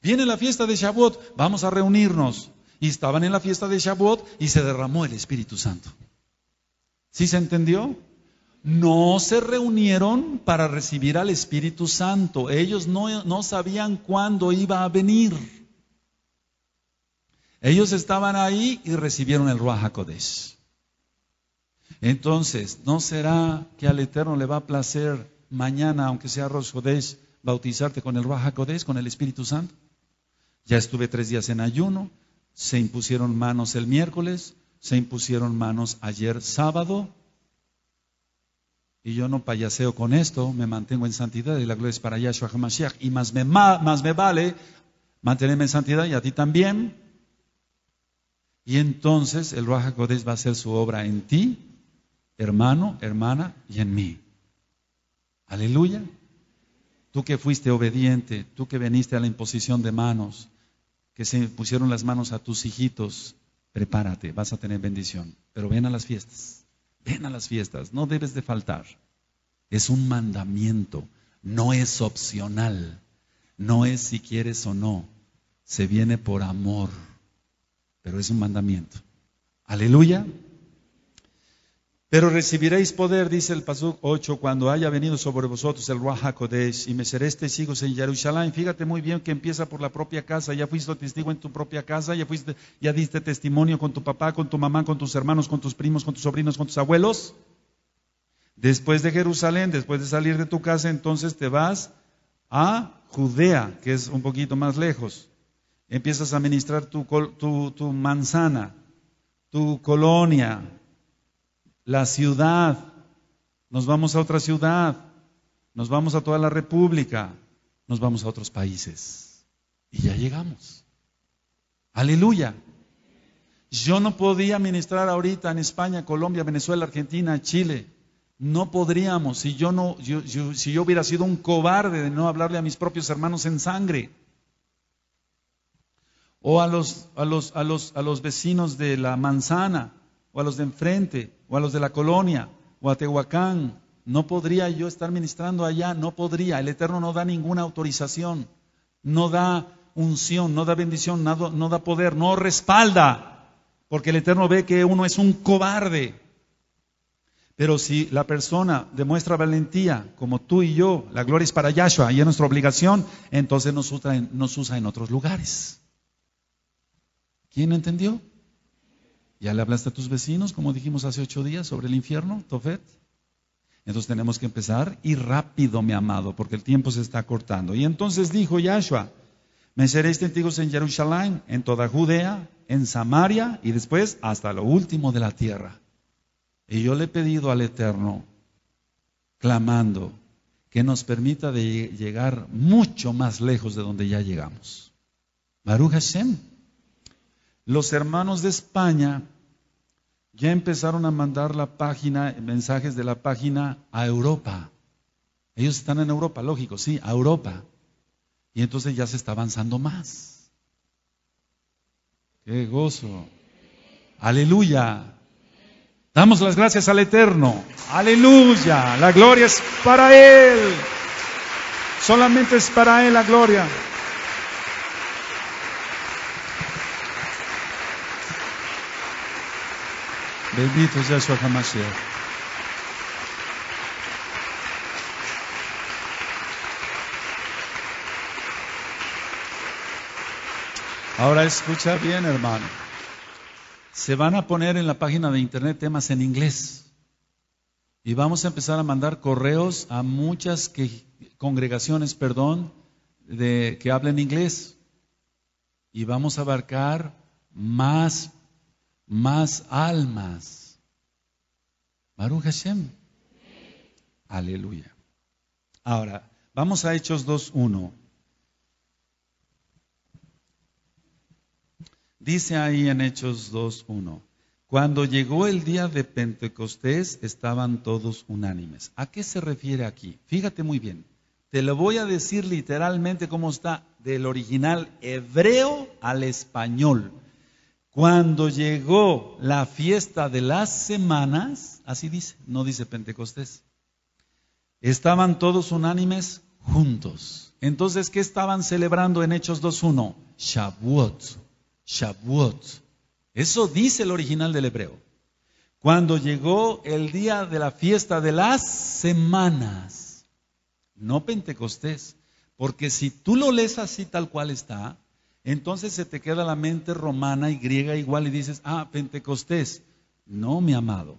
Viene la fiesta de Shavuot, vamos a reunirnos. Y estaban en la fiesta de Shavuot y se derramó el Espíritu Santo. ¿Sí se entendió? No se reunieron para recibir al Espíritu Santo. Ellos no, no sabían cuándo iba a venir. Ellos estaban ahí y recibieron el Ruach HaKodesh. Entonces, ¿no será que al Eterno le va a placer mañana, aunque sea Rosh Hodesh, bautizarte con el Ruach HaKodesh, con el Espíritu Santo? Ya estuve tres días en ayuno, se impusieron manos el miércoles, se impusieron manos ayer sábado, y yo no payaseo con esto, me mantengo en santidad, y la gloria es para Yahshua HaMashiach, y más me, más me vale mantenerme en santidad, y a ti también. Y entonces el Ruach HaKodesh va a hacer su obra en ti, hermano, hermana, y en mí. Aleluya. Tú que fuiste obediente, tú que viniste a la imposición de manos, que se pusieron las manos a tus hijitos, prepárate, vas a tener bendición. Pero ven a las fiestas, ven a las fiestas, no debes de faltar. Es un mandamiento, no es opcional, no es si quieres o no, se viene por amor, pero es un mandamiento. Aleluya. Pero recibiréis poder, dice el Pasuk ocho, cuando haya venido sobre vosotros el Ruach HaKodesh, y me seréis testigos en Jerusalén. Fíjate muy bien que empieza por la propia casa. Ya fuiste testigo en tu propia casa, ya fuiste, ya diste testimonio con tu papá, con tu mamá, con tus hermanos, con tus primos, con tus sobrinos, con tus abuelos. Después de Jerusalén, después de salir de tu casa, entonces te vas a Judea, que es un poquito más lejos. Empiezas a administrar tu, tu, tu manzana, tu colonia, la ciudad, nos vamos a otra ciudad, nos vamos a toda la república, nos vamos a otros países. Y ya llegamos. ¡Aleluya! Yo no podía ministrar ahorita en España, Colombia, Venezuela, Argentina, Chile. No podríamos, si yo, no, yo, yo, si yo hubiera sido un cobarde de no hablarle a mis propios hermanos en sangre. O a los, a los, a los, a los vecinos de la manzana, o a los de enfrente, o a los de la colonia, o a Tehuacán. No podría yo estar ministrando allá, no podría. El Eterno no da ninguna autorización, no da unción, no da bendición, no, no da poder, no respalda, porque el Eterno ve que uno es un cobarde. Pero si la persona demuestra valentía, como tú y yo, la gloria es para Yahshua y es nuestra obligación, entonces nos usa en, nos usa en otros lugares. ¿Quién entendió? ¿Ya le hablaste a tus vecinos, como dijimos hace ocho días, sobre el infierno, Tofet? Entonces tenemos que empezar, y rápido, mi amado, porque el tiempo se está cortando. Y entonces dijo Yahshua: me seréis testigos en Jerusalén, en toda Judea, en Samaria, y después hasta lo último de la tierra. Y yo le he pedido al Eterno, clamando, que nos permita de llegar mucho más lejos de donde ya llegamos. Baruch Hashem. Los hermanos de España ya empezaron a mandar la página, mensajes de la página a Europa. Ellos están en Europa, lógico, sí, a Europa. Y entonces ya se está avanzando más. ¡Qué gozo! ¡Aleluya! Damos las gracias al Eterno. ¡Aleluya! La gloria es para Él. Solamente es para Él la gloria. Bendito es Yahshua HaMashiach. Ahora escucha bien, hermano. Se van a poner en la página de internet temas en inglés. Y vamos a empezar a mandar correos a muchas que, congregaciones, perdón, de, que hablen inglés. Y vamos a abarcar más Más almas. Baruch Hashem. Aleluya. Ahora, vamos a Hechos dos uno. Dice ahí en Hechos dos uno: cuando llegó el día de Pentecostés, estaban todos unánimes. ¿A qué se refiere aquí? Fíjate muy bien. Te lo voy a decir literalmente cómo está, del original hebreo al español. Cuando llegó la fiesta de las semanas, así dice, no dice Pentecostés, estaban todos unánimes juntos. Entonces, ¿qué estaban celebrando en Hechos dos uno? Shavuot, Shavuot. Eso dice el original del hebreo. Cuando llegó el día de la fiesta de las semanas, no Pentecostés, porque si tú lo lees así tal cual está, entonces se te queda la mente romana y griega igual y dices, ah, Pentecostés. No, mi amado.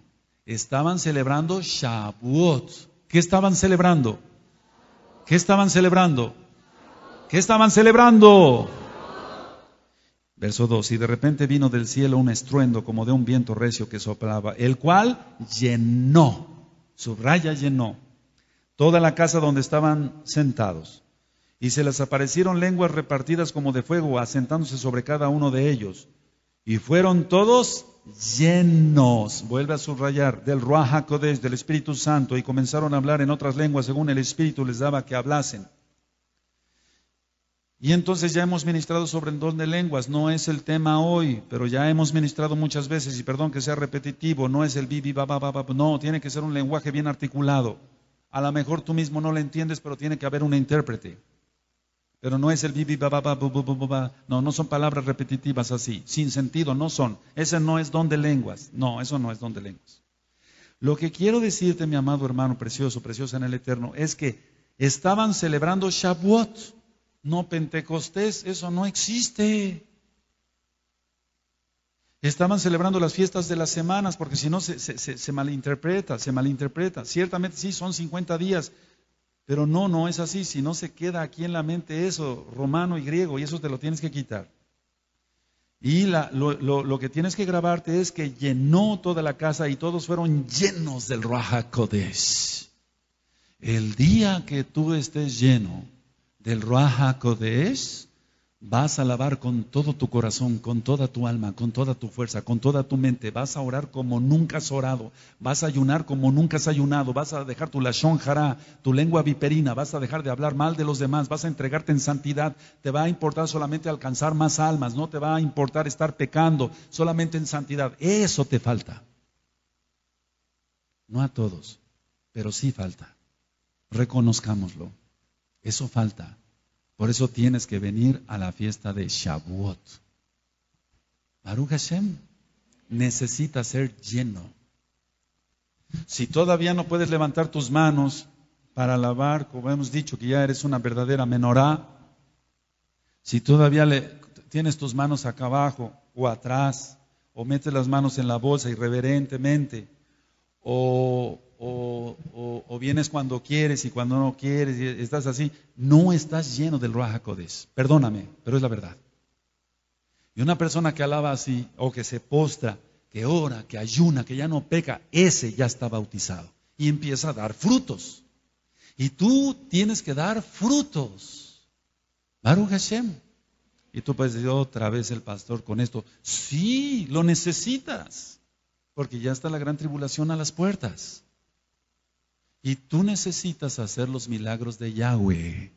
Estaban celebrando Shavuot. ¿Qué estaban celebrando? ¿Qué estaban celebrando? ¿Qué estaban celebrando? Verso dos. Y de repente vino del cielo un estruendo como de un viento recio que soplaba, el cual llenó, subraya llenó, toda la casa donde estaban sentados. Y se les aparecieron lenguas repartidas como de fuego, asentándose sobre cada uno de ellos. Y fueron todos llenos, vuelve a subrayar, del Ruach HaKodesh, del Espíritu Santo. Y comenzaron a hablar en otras lenguas según el Espíritu les daba que hablasen. Y entonces ya hemos ministrado sobre el don de lenguas. No es el tema hoy, pero ya hemos ministrado muchas veces. Y perdón que sea repetitivo, no es el bi, bi, ba, ba, ba, ba. No, tiene que ser un lenguaje bien articulado. A lo mejor tú mismo no lo entiendes, pero tiene que haber un intérprete. Pero no es el bibi, ba, ba, ba, bu, bu, bu, ba. No, no son palabras repetitivas así, sin sentido, no son. Ese no es don de lenguas. No, eso no es don de lenguas. Lo que quiero decirte, mi amado hermano, precioso, preciosa en el Eterno, es que estaban celebrando Shavuot, no Pentecostés, eso no existe. Estaban celebrando las fiestas de las semanas, porque si no se, se, se, se malinterpreta, se malinterpreta. Ciertamente sí, son cincuenta días. Pero no, no es así, si no se queda aquí en la mente eso, romano y griego, y eso te lo tienes que quitar. Y la, lo, lo, lo que tienes que grabarte es que llenó toda la casa y todos fueron llenos del Ruach HaKodesh. El día que tú estés lleno del Ruach HaKodesh, vas a alabar con todo tu corazón, con toda tu alma, con toda tu fuerza, con toda tu mente. Vas a orar como nunca has orado. Vas a ayunar como nunca has ayunado. Vas a dejar tu lashon hará, tu lengua viperina. Vas a dejar de hablar mal de los demás. Vas a entregarte en santidad. Te va a importar solamente alcanzar más almas. No te va a importar estar pecando. Solamente en santidad. Eso te falta. No a todos, pero sí falta. Reconozcámoslo. Eso falta. Por eso tienes que venir a la fiesta de Shavuot. Baruch Hashem, necesita ser lleno. Si todavía no puedes levantar tus manos para alabar, como hemos dicho que ya eres una verdadera menorá, si todavía le, tienes tus manos acá abajo o atrás, o metes las manos en la bolsa irreverentemente, o, o, o, o vienes cuando quieres y cuando no quieres, y estás así, no estás lleno del Ruach HaKodesh. Perdóname, pero es la verdad. Y una persona que alaba así, o que se postra, que ora, que ayuna, que ya no peca, ese ya está bautizado. Y empieza a dar frutos. Y tú tienes que dar frutos. Baruch Hashem. Y tú puedes decir otra vez el pastor con esto. Sí, lo necesitas. Porque ya está la gran tribulación a las puertas. Y tú necesitas hacer los milagros de Yahweh.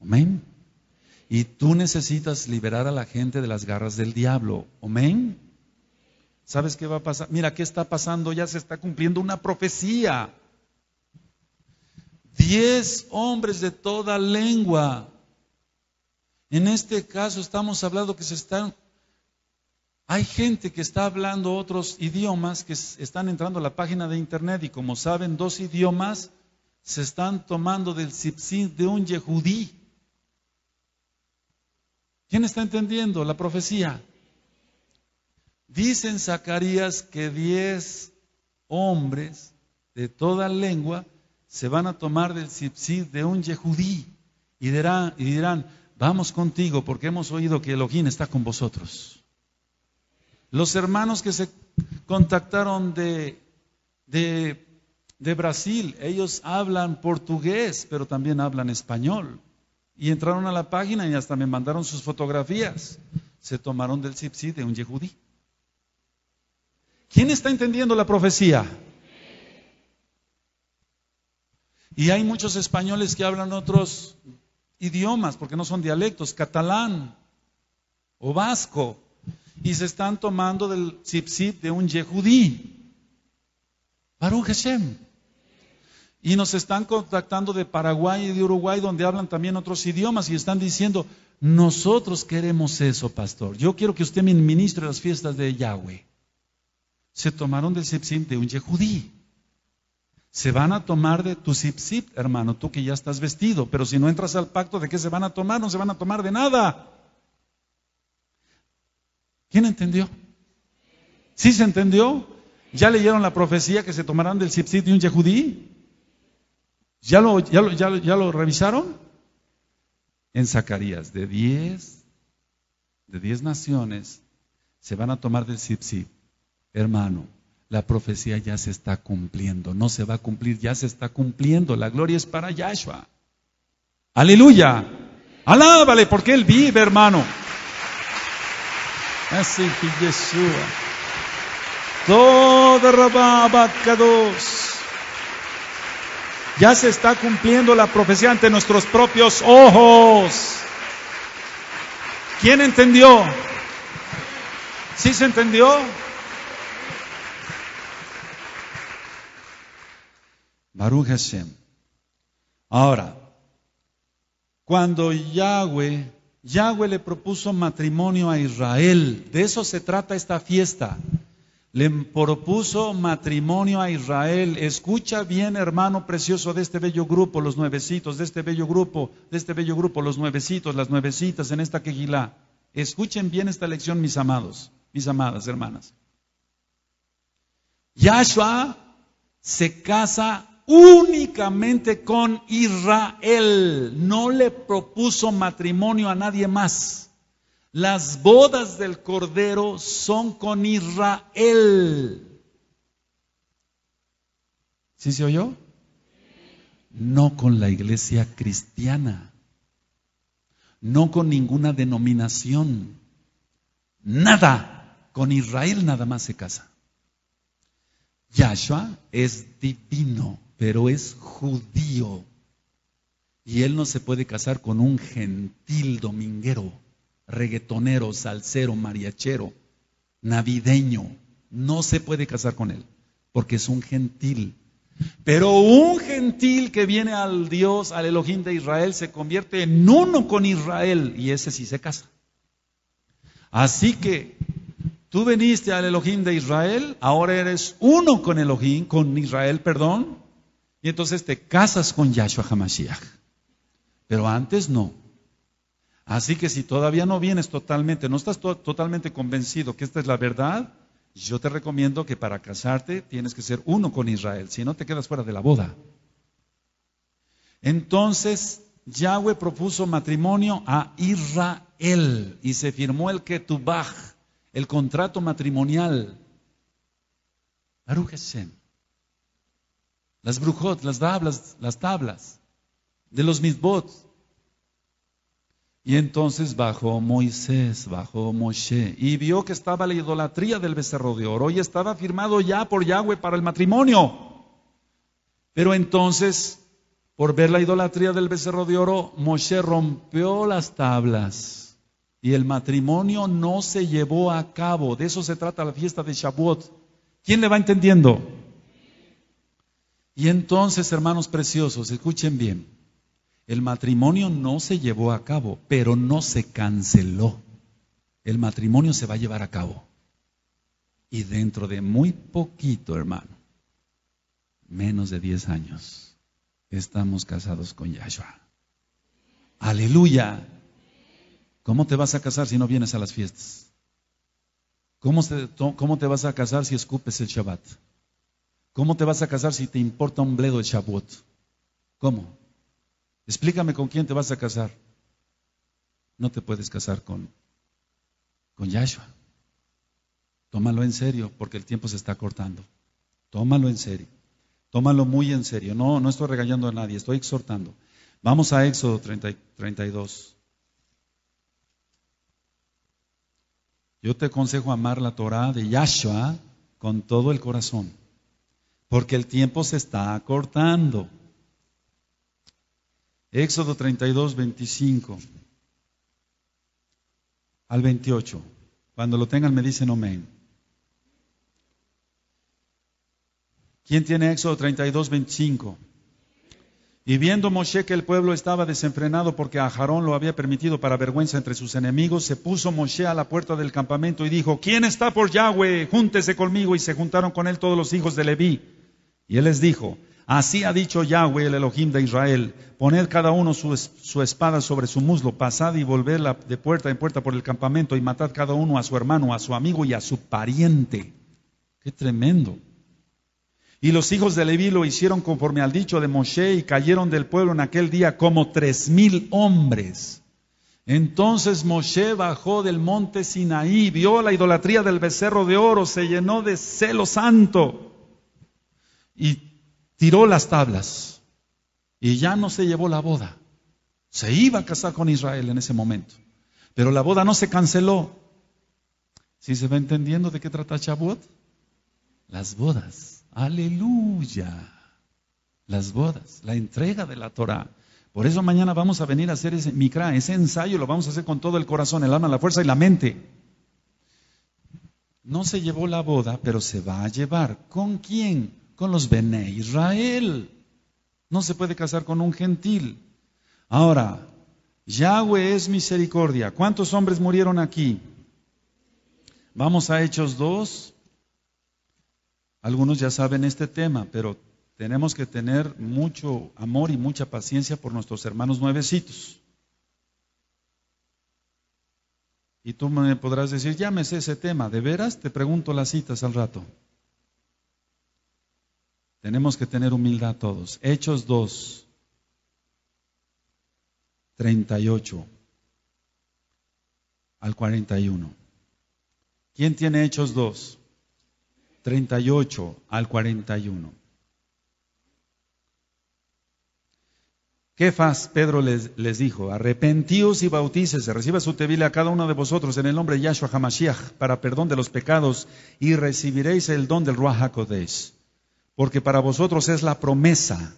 Amén. Y tú necesitas liberar a la gente de las garras del diablo. Amén. ¿Sabes qué va a pasar? Mira, ¿qué está pasando? Ya se está cumpliendo una profecía. Diez hombres de toda lengua. En este caso estamos hablando que se están... Hay gente que está hablando otros idiomas que están entrando a la página de internet y como saben, dos idiomas se están tomando del Tzitzit de un yehudí. ¿Quién está entendiendo la profecía? Dicen Zacarías que diez hombres de toda lengua se van a tomar del Tzitzit de un yehudí y dirán, y dirán, vamos contigo porque hemos oído que Elohim está con vosotros. Los hermanos que se contactaron de, de, de Brasil, ellos hablan portugués, pero también hablan español. Y entraron a la página y hasta me mandaron sus fotografías. Se tomaron del Tzitzit de un yehudí. ¿Quién está entendiendo la profecía? Y hay muchos españoles que hablan otros idiomas, porque no son dialectos, catalán o vasco, y se están tomando del Tzitzit de un yehudí. Baruch Hashem. Y nos están contactando de Paraguay y de Uruguay, donde hablan también otros idiomas, y están diciendo, nosotros queremos eso, pastor. Yo quiero que usted me ministre las fiestas de Yahweh. Se tomaron del Tzitzit de un yehudí. Se van a tomar de tu Tzitzit, hermano, tú que ya estás vestido. Pero si no entras al pacto, ¿de qué se van a tomar? No se van a tomar de nada. ¿Quién entendió? ¿Sí se entendió? ¿Ya leyeron la profecía que se tomarán del Tzitzit de un yehudí? ¿Ya lo, ya, lo, ya, lo, ¿Ya lo revisaron? En Zacarías, de diez, de diez naciones, se van a tomar del Tzitzit. Hermano, la profecía ya se está cumpliendo. No se va a cumplir, ya se está cumpliendo. La gloria es para Yahshua. ¡Aleluya! ¡Alábale, porque Él vive, hermano! Así que Yeshua. Toda Rababat Kadosh. Ya se está cumpliendo la profecía ante nuestros propios ojos. ¿Quién entendió? ¿Sí se entendió? Baruch Hashem. Ahora, cuando Yahweh, Yahweh le propuso matrimonio a Israel, de eso se trata esta fiesta. Le propuso matrimonio a Israel. Escucha bien, hermano precioso de este bello grupo, los nuevecitos, de este bello grupo, de este bello grupo, los nuevecitos, las nuevecitas en esta Kehilah. Escuchen bien esta lección, mis amados, mis amadas hermanas. Yahshua se casa únicamente con Israel. No le propuso matrimonio a nadie más. Las bodas del Cordero son con Israel. ¿Sí se oyó? No con la iglesia cristiana. No con ninguna denominación. Nada. Con Israel nada más se casa. Yahshua es divino, pero es judío. Y él no se puede casar con un gentil dominguero, reggaetonero, salsero, mariachero, navideño. No se puede casar con él porque es un gentil. Pero un gentil que viene al Dios, al Elohim de Israel, se convierte en uno con Israel, y ese sí se casa. Así que tú viniste al Elohim de Israel, ahora eres uno con Elohim, con Israel, perdón, y entonces te casas con Yahshua HaMashiach. Pero antes no. Así que si todavía no vienes totalmente, no estás to- totalmente convencido que esta es la verdad, yo te recomiendo que para casarte tienes que ser uno con Israel, si no te quedas fuera de la boda. Entonces Yahweh propuso matrimonio a Israel y se firmó el Ketubaj, el contrato matrimonial. Baruch Hashem. Las brujot, las tablas, las tablas de los mitzvot. Y entonces bajó Moisés, bajó Moshe y vio que estaba la idolatría del becerro de oro y estaba firmado ya por Yahweh para el matrimonio. Pero entonces, por ver la idolatría del becerro de oro, Moshe rompió las tablas y el matrimonio no se llevó a cabo. De eso se trata la fiesta de Shavuot. ¿Quién le va entendiendo? Y entonces, hermanos preciosos, escuchen bien. El matrimonio no se llevó a cabo, pero no se canceló. El matrimonio se va a llevar a cabo. Y dentro de muy poquito, hermano, menos de diez años. Estamos casados con Yahshua. ¡Aleluya! ¿Cómo te vas a casar si no vienes a las fiestas? ¿Cómo, se, ¿Cómo te vas a casar si escupes el Shabbat? ¿Cómo te vas a casar si te importa un bledo el Shavuot? ¿Cómo? Explícame con quién te vas a casar. No te puedes casar con, con Yahshua. Tómalo en serio, porque el tiempo se está cortando. Tómalo en serio. Tómalo muy en serio. No, no estoy regañando a nadie, estoy exhortando. Vamos a Éxodo treinta, treinta y dos. Yo te aconsejo amar la Torah de Yahshua con todo el corazón, porque el tiempo se está acortando. Éxodo treinta y dos, veinticinco al veintiocho. Cuando lo tengan me dicen amén. ¿Quién tiene Éxodo treinta y dos, veinticinco? Y viendo Moshe que el pueblo estaba desenfrenado porque Aharón lo había permitido para vergüenza entre sus enemigos, se puso Moshe a la puerta del campamento y dijo: ¿Quién está por Yahweh? Júntese conmigo. Y se juntaron con él todos los hijos de Leví. Y él les dijo: Así ha dicho Yahweh, el Elohim de Israel, poned cada uno su, su espada sobre su muslo, pasad y volvedla de puerta en puerta por el campamento y matad cada uno a su hermano, a su amigo y a su pariente. ¡Qué tremendo! Y los hijos de Leví lo hicieron conforme al dicho de Moshe y cayeron del pueblo en aquel día como tres mil hombres. Entonces Moshe bajó del monte Sinaí, vio la idolatría del becerro de oro, se llenó de celo santo y tiró las tablas. Y ya no se llevó la boda. Se iba a casar con Israel en ese momento, pero la boda no se canceló. ¿Sí se va entendiendo de qué trata Shavuot? Las bodas. Aleluya, las bodas, la entrega de la Torah. Por eso mañana vamos a venir a hacer ese mikra, ese ensayo lo vamos a hacer con todo el corazón, el alma, la fuerza y la mente. No se llevó la boda, pero se va a llevar. ¿Con quién? Con los Bnei Israel. No se puede casar con un gentil. Ahora, Yahweh es misericordia. ¿Cuántos hombres murieron aquí? Vamos a Hechos dos. Algunos ya saben este tema, pero tenemos que tener mucho amor y mucha paciencia por nuestros hermanos nuevecitos. Y tú me podrás decir, ya me sé ese tema, ¿de veras? Te pregunto las citas al rato. Tenemos que tener humildad todos. Hechos dos, treinta y ocho al cuarenta y uno. ¿Quién tiene Hechos dos? treinta y ocho al cuarenta y uno. Kefas, Pedro les, les dijo: arrepentíos y bautícese, reciba su tevila a cada uno de vosotros en el nombre de Yahshua HaMashiach para perdón de los pecados y recibiréis el don del Ruach HaKodesh, porque para vosotros es la promesa,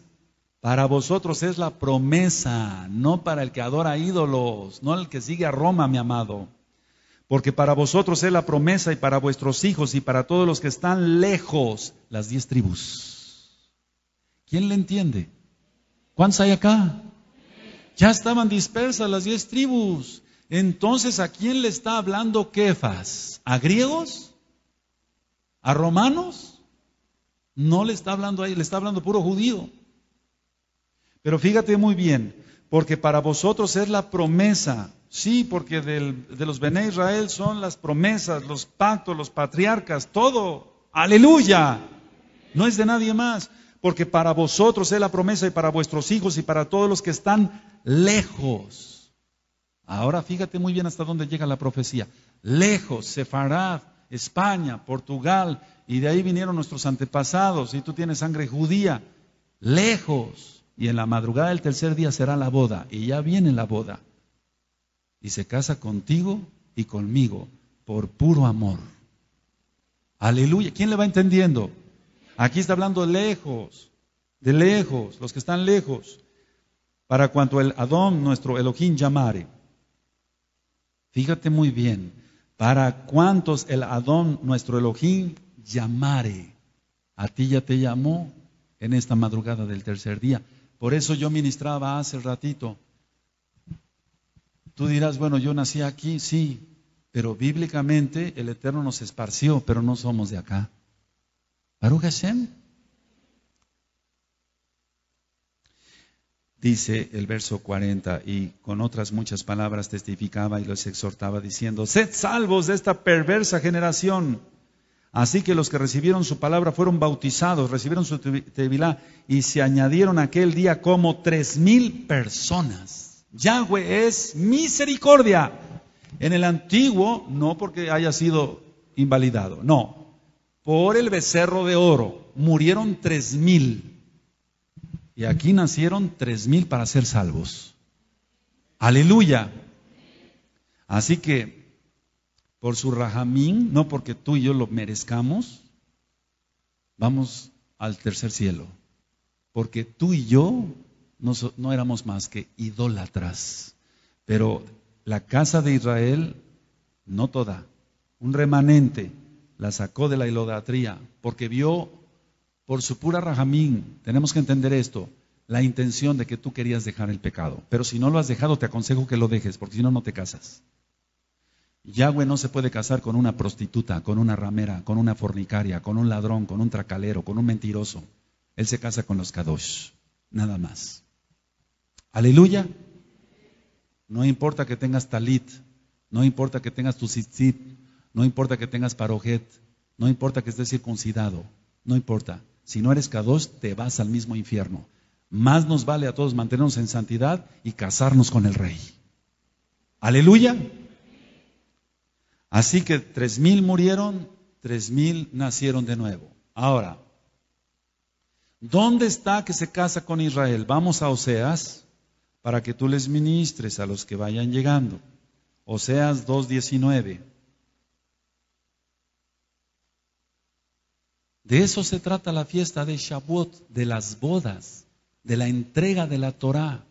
para vosotros es la promesa, no para el que adora ídolos, no el que sigue a Roma, mi amado. Porque para vosotros es la promesa y para vuestros hijos y para todos los que están lejos, las diez tribus. ¿Quién le entiende? ¿Cuántos hay acá? Ya estaban dispersas las diez tribus. Entonces, ¿a quién le está hablando Kefas? ¿A griegos? ¿A romanos? No le está hablando ahí, le está hablando puro judío. Pero fíjate muy bien. porque para vosotros es la promesa. Sí, porque del, de los Bnei Israel son las promesas, los pactos, los patriarcas, todo. ¡Aleluya! No es de nadie más. Porque para vosotros es la promesa y para vuestros hijos y para todos los que están lejos. Ahora fíjate muy bien hasta dónde llega la profecía. Lejos, Sefarad, España, Portugal, y de ahí vinieron nuestros antepasados, y tú tienes sangre judía. Lejos. Y en la madrugada del tercer día será la boda, y ya viene la boda. Y se casa contigo y conmigo por puro amor. Aleluya. ¿Quién le va entendiendo? Aquí está hablando de lejos, de lejos, los que están lejos. Para cuanto el Adón, nuestro Elohim, llamare. Fíjate muy bien. Para cuantos el Adón, nuestro Elohim, llamare. A ti ya te llamó en esta madrugada del tercer día. Por eso yo ministraba hace ratito. Tú dirás, bueno, yo nací aquí, sí, pero bíblicamente el Eterno nos esparció, pero no somos de acá. Baruch Hashem. Dice el verso cuarenta, y con otras muchas palabras testificaba y los exhortaba diciendo, sed salvos de esta perversa generación. Así que los que recibieron su palabra fueron bautizados, recibieron su tevilá, y se añadieron aquel día como tres mil personas. Yahweh es misericordia. En el antiguo, no porque haya sido invalidado, no, por el becerro de oro murieron tres mil y aquí nacieron tres mil para ser salvos. Aleluya. Así que por su Rachamim, no porque tú y yo lo merezcamos, vamos al tercer cielo, porque tú y yo No, no éramos más que idólatras, pero la casa de Israel, no toda, un remanente, la sacó de la idolatría, porque vio por su pura Rachamim. Tenemos que entender esto, la intención de que tú querías dejar el pecado, pero si no lo has dejado te aconsejo que lo dejes, porque si no, no te casas. Yahweh no se puede casar con una prostituta, con una ramera, con una fornicaria, con un ladrón, con un tracalero, con un mentiroso. Él se casa con los Kadosh, nada más. Aleluya. No importa que tengas Talit, no importa que tengas tu Tzitzit, no importa que tengas Parojet, no importa que estés circuncidado, no importa. Si no eres Kadosh, te vas al mismo infierno. Más nos vale a todos mantenernos en santidad y casarnos con el Rey. Aleluya. Así que tres mil murieron, tres mil nacieron de nuevo. Ahora, ¿dónde está que se casa con Israel? Vamos a Oseas, para que tú les ministres a los que vayan llegando. Oseas dos diecinueve. De eso se trata la fiesta de Shavuot, de las bodas, de la entrega de la Torah.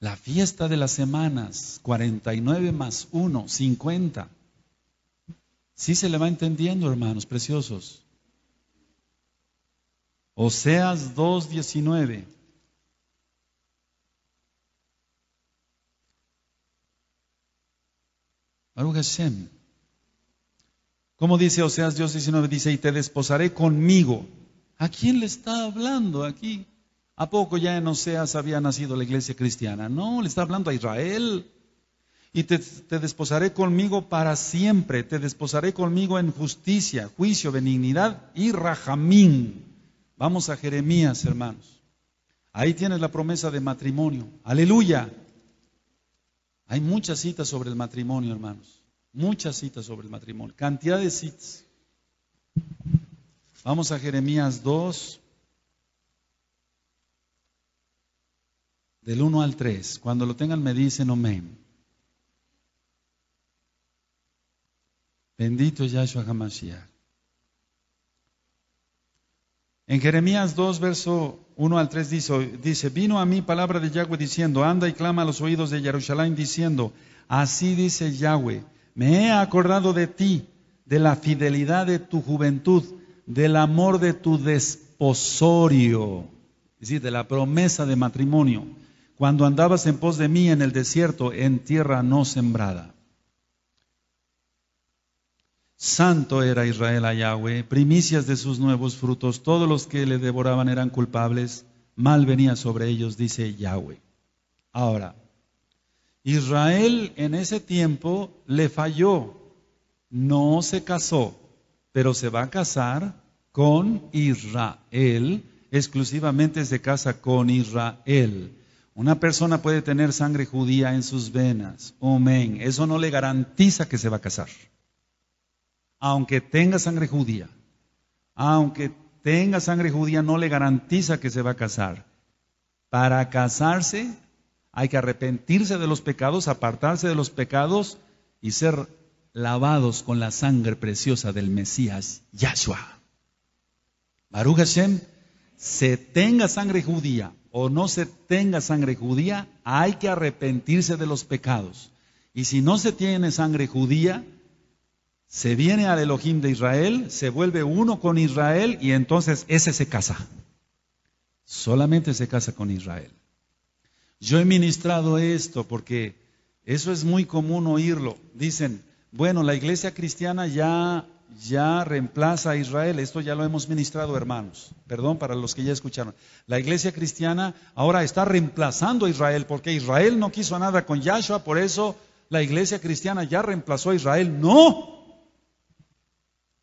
La fiesta de las semanas, cuarenta y nueve más uno, cincuenta. Sí se le va entendiendo, hermanos preciosos. Oseas dos diecinueve. Baruch Hashem. ¿Cómo dice Oseas dos diecinueve? Dice, y te desposaré conmigo. ¿A quién le está hablando aquí? ¿A poco ya en Oseas había nacido la iglesia cristiana? No, le está hablando a Israel. Y te, te desposaré conmigo para siempre. Te desposaré conmigo en justicia, juicio, benignidad y Rachamim. Vamos a Jeremías, hermanos. Ahí tienes la promesa de matrimonio. ¡Aleluya! Hay muchas citas sobre el matrimonio, hermanos. Muchas citas sobre el matrimonio. Cantidad de citas. Vamos a Jeremías dos. Del uno al tres. Cuando lo tengan me dicen amén. Bendito Yahshua HaMashiach. En Jeremías dos, verso uno al tres dice, dice, vino a mí palabra de Yahweh diciendo, anda y clama a los oídos de Jerusalén diciendo, así dice Yahweh, me he acordado de ti, de la fidelidad de tu juventud, del amor de tu desposorio, es decir, de la promesa de matrimonio, cuando andabas en pos de mí en el desierto, en tierra no sembrada. Santo era Israel a Yahweh, primicias de sus nuevos frutos, todos los que le devoraban eran culpables, mal venía sobre ellos, dice Yahweh. Ahora, Israel en ese tiempo le falló, no se casó, pero se va a casar con Israel, exclusivamente se casa con Israel. Una persona puede tener sangre judía en sus venas, amén, eso no le garantiza que se va a casar. Aunque tenga sangre judía, aunque tenga sangre judía no le garantiza que se va a casar. Para casarse hay que arrepentirse de los pecados, apartarse de los pecados y ser lavados con la sangre preciosa del Mesías, Yahshua. Baruch Hashem, se tenga sangre judía o no se tenga sangre judía, hay que arrepentirse de los pecados. Y si no se tiene sangre judía, se viene al Elohim de Israel, se vuelve uno con Israel y entonces ese se casa. Solamente se casa con Israel. Yo he ministrado esto porque eso es muy común oírlo. Dicen, bueno, la iglesia cristiana ya... ya reemplaza a Israel. Esto ya lo hemos ministrado, hermanos. Perdón para los que ya escucharon. La iglesia cristiana ahora está reemplazando a Israel, porque Israel no quiso nada con Yahshua, por eso la iglesia cristiana ya reemplazó a Israel. ¡No!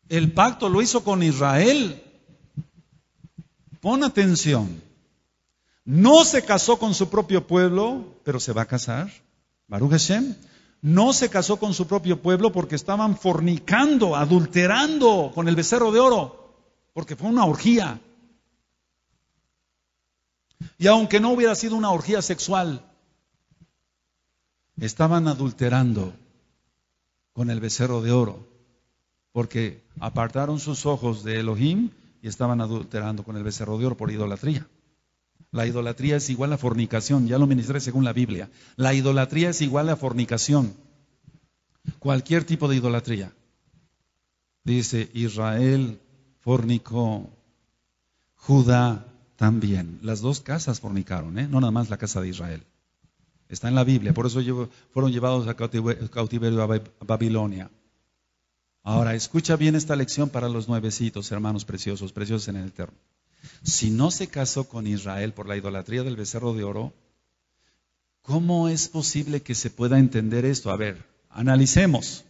El pacto lo hizo con Israel. Pon atención. No se casó con su propio pueblo, pero se va a casar. Baruch Hashem. No se casó con su propio pueblo porque estaban fornicando, adulterando con el becerro de oro, porque fue una orgía. Y aunque no hubiera sido una orgía sexual, estaban adulterando con el becerro de oro, porque apartaron sus ojos de Elohim y estaban adulterando con el becerro de oro por idolatría. La idolatría es igual a fornicación, ya lo ministré según la Biblia. La idolatría es igual a fornicación. Cualquier tipo de idolatría. Dice, Israel fornicó, Judá también. Las dos casas fornicaron, ¿eh? No nada más la casa de Israel. Está en la Biblia, por eso fueron llevados a cautiverio a Babilonia. Ahora, escucha bien esta lección para los nuevecitos, hermanos preciosos, preciosos en el Eterno. Si no se casó con Israel por la idolatría del becerro de oro, ¿cómo es posible que se pueda entender esto? A ver, analicemos.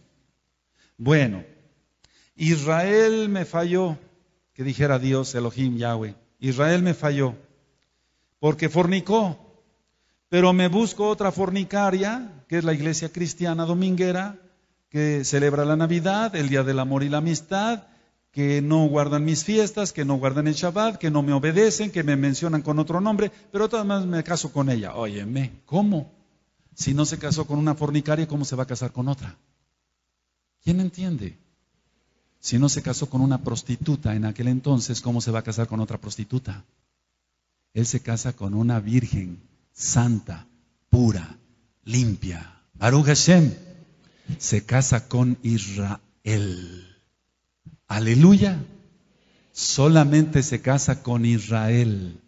Bueno, Israel me falló, que dijera Dios, Elohim, Yahweh. Israel me falló porque fornicó, pero me busco otra fornicaria, que es la iglesia cristiana dominguera, que celebra la Navidad, el Día del Amor y la Amistad, que no guardan mis fiestas, que no guardan el Shabbat, que no me obedecen, que me mencionan con otro nombre, pero además me caso con ella. Óyeme, ¿cómo? Si no se casó con una fornicaria, ¿cómo se va a casar con otra? ¿Quién entiende? Si no se casó con una prostituta en aquel entonces, ¿cómo se va a casar con otra prostituta? Él se casa con una virgen, santa, pura, limpia. Baruch Hashem, se casa con Israel. Aleluya, solamente se casa con Israel.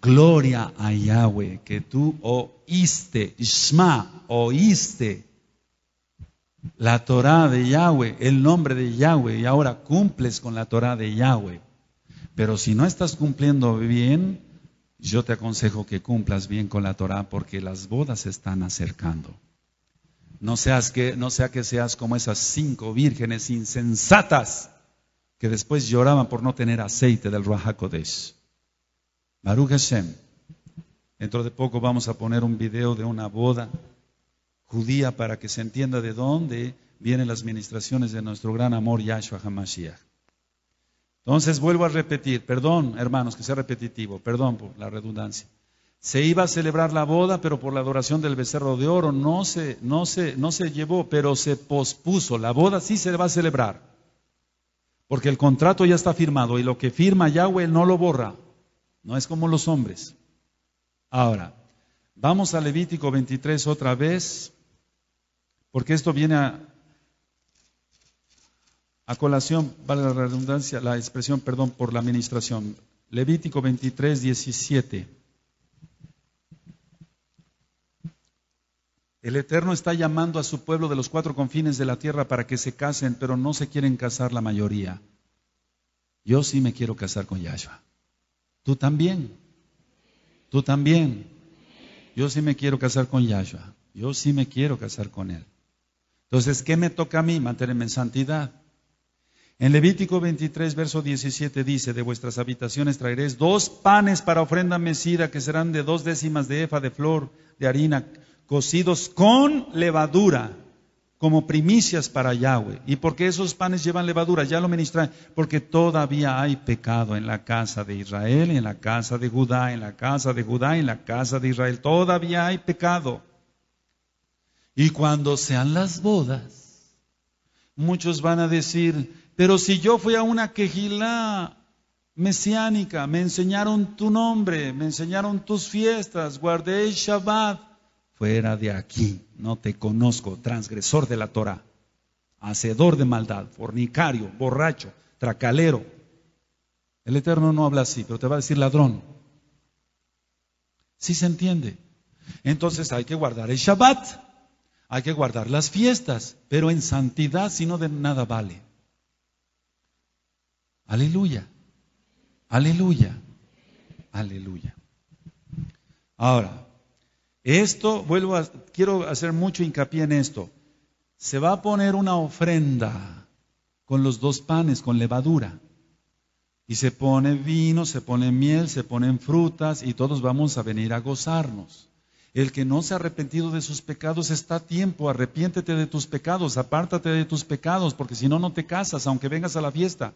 Gloria a Yahweh, que tú oíste, Shma, oíste la Torah de Yahweh, el nombre de Yahweh, y ahora cumples con la Torah de Yahweh. Pero si no estás cumpliendo bien, yo te aconsejo que cumplas bien con la Torah, porque las bodas se están acercando. No seas que, no sea que seas como esas cinco vírgenes insensatas que después lloraban por no tener aceite del Ruach HaKodesh. Baruch Hashem. Dentro de poco vamos a poner un video de una boda judía para que se entienda de dónde vienen las ministraciones de nuestro gran amor Yahshua HaMashiach. Entonces vuelvo a repetir, perdón hermanos que sea repetitivo, perdón por la redundancia. Se iba a celebrar la boda, pero por la adoración del becerro de oro no se, no se, no se llevó, pero se pospuso. La boda sí se va a celebrar, porque el contrato ya está firmado y lo que firma Yahweh no lo borra. No es como los hombres. Ahora, vamos a Levítico veintitrés otra vez, porque esto viene a, a colación, vale la redundancia, la expresión, perdón, por la administración. Levítico veintitrés, diecisiete. El Eterno está llamando a su pueblo de los cuatro confines de la tierra para que se casen, pero no se quieren casar la mayoría. Yo sí me quiero casar con Yahshua. Tú también. Tú también. yo sí me quiero casar con Yahshua, yo sí me quiero casar con él. Entonces, ¿qué me toca a mí? Mantenerme en santidad. En Levítico veintitrés, verso diecisiete dice, de vuestras habitaciones traeréis dos panes para ofrenda mecida, que serán de dos décimas de efa de flor de harina, cocidos con levadura, como primicias para Yahweh. ¿Y por qué esos panes llevan levadura? Ya lo ministré, porque todavía hay pecado en la casa de Israel, en la casa de Judá, en la casa de Judá, en la casa de Israel. Todavía hay pecado. Y cuando sean las bodas, muchos van a decir, pero si yo fui a una Kehilah mesiánica, me enseñaron tu nombre, me enseñaron tus fiestas, guardé el Shabbat. Fuera de aquí, no te conozco, transgresor de la Torah, hacedor de maldad, fornicario, borracho, tracalero. El Eterno no habla así, pero te va a decir ladrón. Sí se entiende. Entonces hay que guardar el Shabbat, hay que guardar las fiestas, pero en santidad, si no de nada vale. Aleluya, aleluya, aleluya. Ahora, esto, vuelvo a, quiero hacer mucho hincapié en esto. Se va a poner una ofrenda con los dos panes, con levadura. Y se pone vino, se pone miel, se ponen frutas y todos vamos a venir a gozarnos. El que no se ha arrepentido de sus pecados está a tiempo. Arrepiéntete de tus pecados, apártate de tus pecados, porque si no, no te casas, aunque vengas a la fiesta.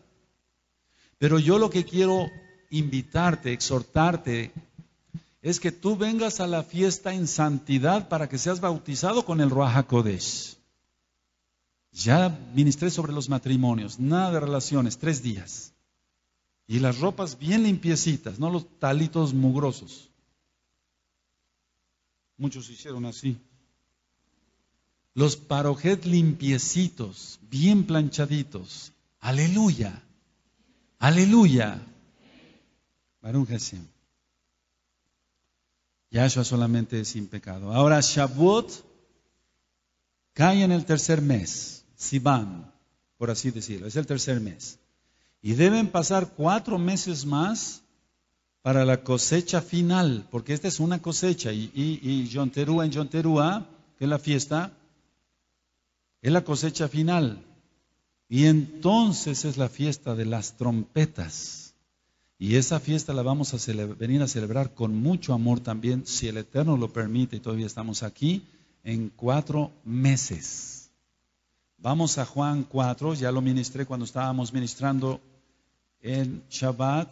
Pero yo lo que quiero invitarte, exhortarte, es que tú vengas a la fiesta en santidad para que seas bautizado con el Ruach HaKodesh. Ya ministré sobre los matrimonios, nada de relaciones, tres días. Y las ropas bien limpiecitas, no los talitos mugrosos. Muchos hicieron así. Los parojet limpiecitos, bien planchaditos. Aleluya, aleluya. Baruch Hashem. Yahshua solamente es sin pecado. Ahora Shavuot cae en el tercer mes, Sivan, por así decirlo, es el tercer mes. Y deben pasar cuatro meses más para la cosecha final, porque esta es una cosecha. Y, y, y Yonterúa en Yonterúa, que es la fiesta, es la cosecha final. Y entonces es la fiesta de las trompetas. Y esa fiesta la vamos a celebrar, venir a celebrar con mucho amor también, si el Eterno lo permite, y todavía estamos aquí, en cuatro meses. Vamos a Juan cuatro, ya lo ministré cuando estábamos ministrando el Shabbat,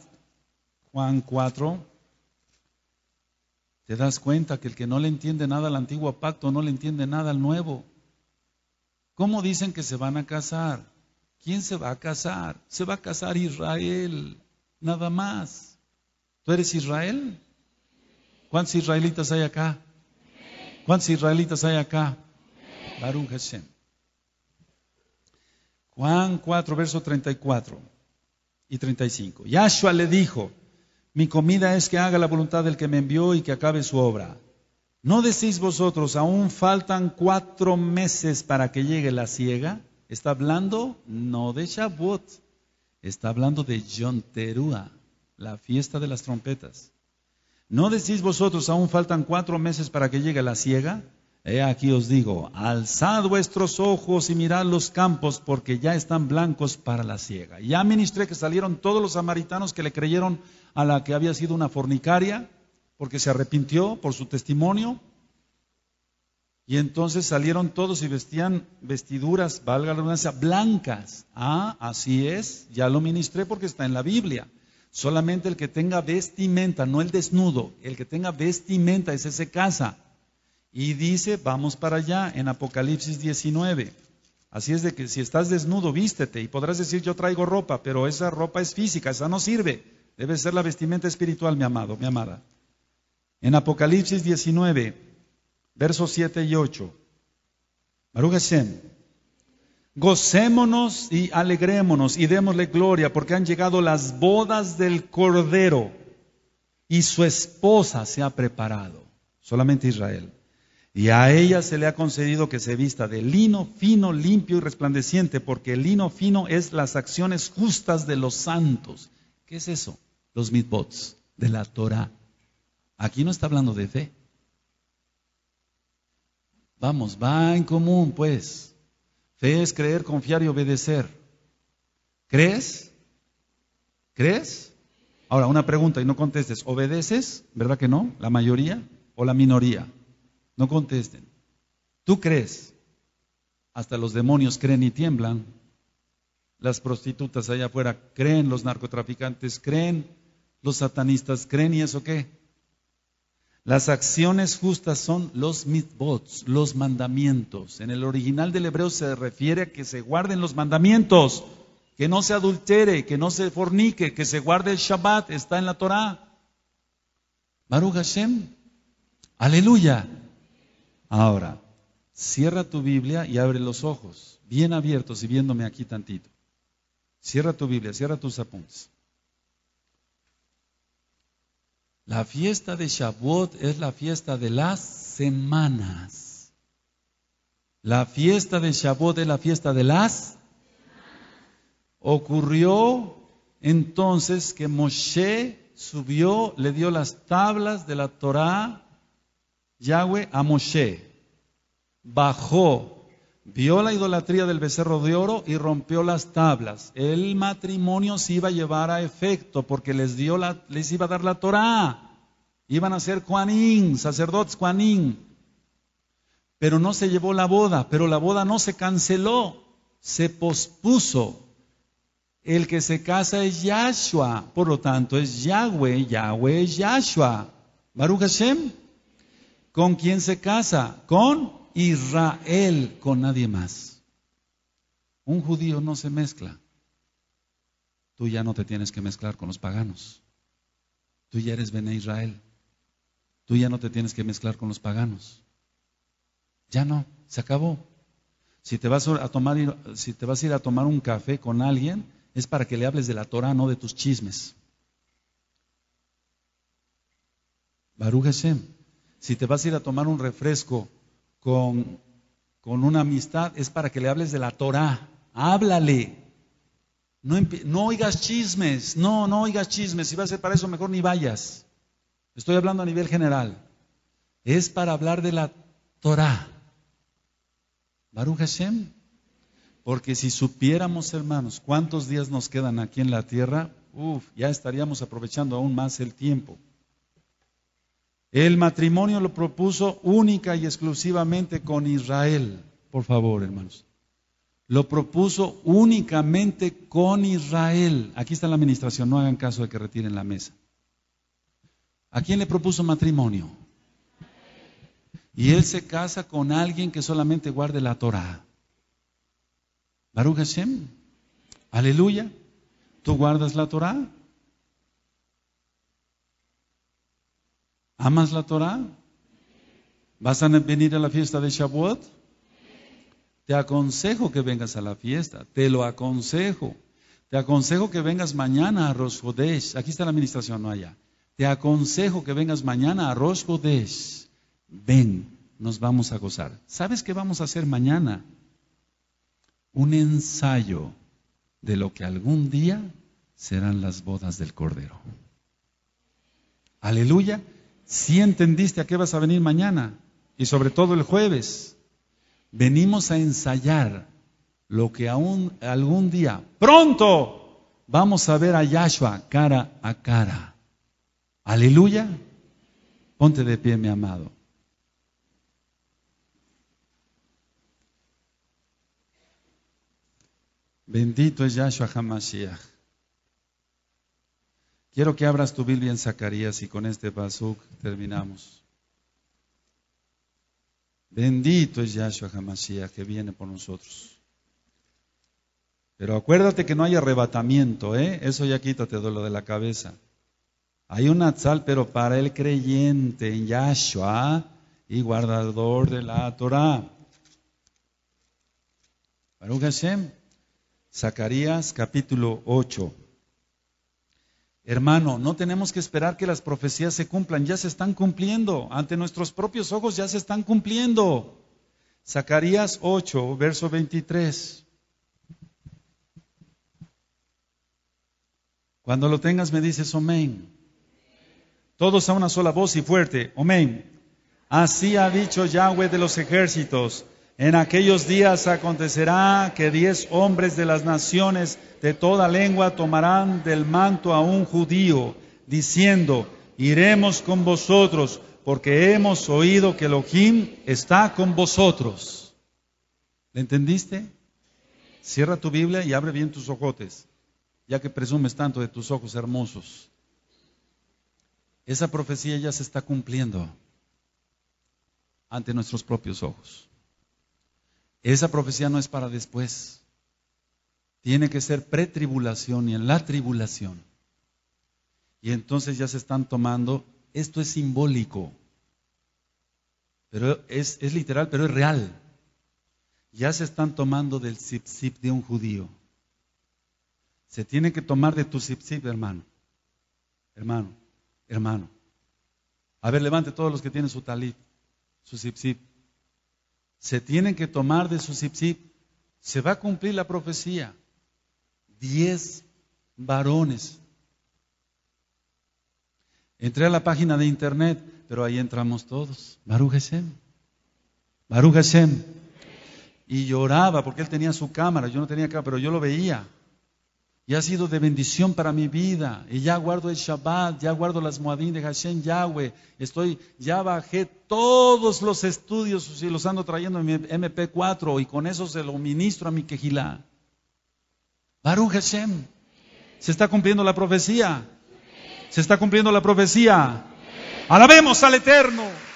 Juan cuatro. Te das cuenta que el que no le entiende nada al antiguo pacto, no le entiende nada al nuevo. ¿Cómo dicen que se van a casar? ¿Quién se va a casar? Se va a casar Israel. Nada más. ¿Tú eres Israel? ¿Cuántos israelitas hay acá? ¿Cuántos israelitas hay acá? Baruch Hashem. Juan cuatro, verso treinta y cuatro y treinta y cinco. Yahshua le dijo, mi comida es que haga la voluntad del que me envió y que acabe su obra. ¿No decís vosotros, aún faltan cuatro meses para que llegue la siega? Está hablando no de Shavuot. Está hablando de Yonterúa, la fiesta de las trompetas. ¿No decís vosotros, aún faltan cuatro meses para que llegue la siega? He aquí os digo, alzad vuestros ojos y mirad los campos, porque ya están blancos para la siega. Ya ministré que salieron todos los samaritanos que le creyeron a la que había sido una fornicaria, porque se arrepintió por su testimonio. Y entonces salieron todos y vestían vestiduras, valga la redundancia, blancas. Ah, así es, ya lo ministré porque está en la Biblia. Solamente el que tenga vestimenta, no el desnudo, el que tenga vestimenta, ese se casa. Y dice, vamos para allá, en Apocalipsis diecinueve. Así es de que si estás desnudo, vístete. Y podrás decir, yo traigo ropa, pero esa ropa es física, esa no sirve. Debe ser la vestimenta espiritual, mi amado, mi amada. En Apocalipsis diecinueve. Versos siete y ocho. Baruch Hashem. Gocémonos y alegrémonos y démosle gloria, porque han llegado las bodas del Cordero y su esposa se ha preparado. Solamente Israel. Y a ella se le ha concedido que se vista de lino fino, limpio y resplandeciente, porque el lino fino es las acciones justas de los santos. ¿Qué es eso? Los mitzvot de la Torah. Aquí no está hablando de fe. Vamos, va en común, pues. Fe es creer, confiar y obedecer. ¿Crees? ¿Crees? Ahora, una pregunta y no contestes. ¿Obedeces? ¿Verdad que no? ¿La mayoría o la minoría? No contesten. ¿Tú crees? Hasta los demonios creen y tiemblan. Las prostitutas allá afuera creen, los narcotraficantes creen, los satanistas creen, ¿y eso qué? Las acciones justas son los mitzvot, los mandamientos. En el original del hebreo se refiere a que se guarden los mandamientos, que no se adultere, que no se fornique, que se guarde el Shabbat, está en la Torah. Baruch Hashem, aleluya. Ahora, cierra tu Biblia y abre los ojos, bien abiertos y viéndome aquí tantito. Cierra tu Biblia, cierra tus apuntes. La fiesta de Shavuot es la fiesta de las semanas. La fiesta de Shavuot es la fiesta de las... Ocurrió entonces que Moshe subió, le dio las tablas de la Torah, Yahweh, a Moshe. Bajó, vio la idolatría del becerro de oro y rompió las tablas. El matrimonio se iba a llevar a efecto porque les, dio la, les iba a dar la Torah. Iban a ser Kohanim, sacerdotes Kohanim. Pero no se llevó la boda, pero la boda no se canceló, se pospuso. El que se casa es Yahshua, por lo tanto es Yahweh, Yahweh es Yahshua. Baruch Hashem, ¿con quién se casa? Con Israel, con nadie más. Un judío no se mezcla. Tú ya no te tienes que mezclar con los paganos. Tú ya eres Bnei Israel. Tú ya no te tienes que mezclar con los paganos. Ya no, se acabó. Si te vas a tomar, si te vas a ir a tomar un café con alguien, es para que le hables de la Torah, no de tus chismes. Baruch Hashem. Si te vas a ir a tomar un refresco con, con una amistad, es para que le hables de la Torah. Háblale. No, no oigas chismes. No, no oigas chismes. Si vas a ser para eso, mejor ni vayas. Estoy hablando a nivel general. Es para hablar de la Torah. Baruch Hashem. Porque si supiéramos, hermanos, cuántos días nos quedan aquí en la tierra, uf, ya estaríamos aprovechando aún más el tiempo. El matrimonio lo propuso única y exclusivamente con Israel. Por favor, hermanos. Lo propuso únicamente con Israel. Aquí está la administración, no hagan caso de que retiren la mesa. ¿A quién le propuso matrimonio? Y él se casa con alguien que solamente guarde la Torah. Baruch Hashem, aleluya. ¿Tú guardas la Torah? ¿Amas la Torah? ¿Vas a venir a la fiesta de Shavuot? Te aconsejo que vengas a la fiesta, te lo aconsejo. Te aconsejo que vengas mañana a Rosh Hodesh. Aquí está la administración, no allá. Te aconsejo que vengas mañana a Rosh Hodesh. Ven, nos vamos a gozar. ¿Sabes qué vamos a hacer mañana? Un ensayo de lo que algún día serán las bodas del Cordero. Aleluya. Si entendiste a qué vas a venir mañana y sobre todo el jueves, venimos a ensayar lo que aún algún día, pronto, vamos a ver a Yahshua cara a cara. Aleluya. Ponte de pie, mi amado. Bendito es Yahshua HaMashiach. Quiero que abras tu Biblia en Zacarías y con este pasuk terminamos. Bendito es Yahshua HaMashiach que viene por nosotros. Pero acuérdate que no hay arrebatamiento, ¿eh? Eso ya quítate de lo de la cabeza. Hay un atzal, pero para el creyente en Yahshua y guardador de la Torah. Baruch Hashem. Zacarías capítulo ocho. Hermano, no tenemos que esperar que las profecías se cumplan, ya se están cumpliendo, ante nuestros propios ojos ya se están cumpliendo. Zacarías ocho, verso veintitrés. Cuando lo tengas me dices amén. Todos a una sola voz y fuerte, amén. Así ha dicho Yahweh de los ejércitos: en aquellos días acontecerá que diez hombres de las naciones de toda lengua tomarán del manto a un judío, diciendo: iremos con vosotros, porque hemos oído que Elohim está con vosotros. ¿Le entendiste? Cierra tu Biblia y abre bien tus ojotes, ya que presumes tanto de tus ojos hermosos. Esa profecía ya se está cumpliendo ante nuestros propios ojos. Esa profecía no es para después. Tiene que ser pretribulación y en la tribulación. Y entonces ya se están tomando. Esto es simbólico, pero es, es literal, pero es real. Ya se están tomando del tzip-tzip de un judío. Se tiene que tomar de tu tzip-tzip, hermano. Hermano, hermano. A ver, levante todos los que tienen su talit, su tzip-tzip. Se tienen que tomar de su tzip-tzip. Se va a cumplir la profecía. Diez varones. Entré a la página de internet, pero ahí entramos todos. Baruch Hashem. Baruch Hashem. Y lloraba porque él tenía su cámara. Yo no tenía cámara, pero yo lo veía. Y ha sido de bendición para mi vida. Y ya guardo el Shabbat, ya guardo las Moadín de Hashem Yahweh. Estoy, ya bajé todos los estudios y los ando trayendo en mi eme pe cuatro. Y con eso se lo ministro a mi Kehilah. Baruch Hashem. Se está cumpliendo la profecía. Se está cumpliendo la profecía. Sí. Alabemos al Eterno.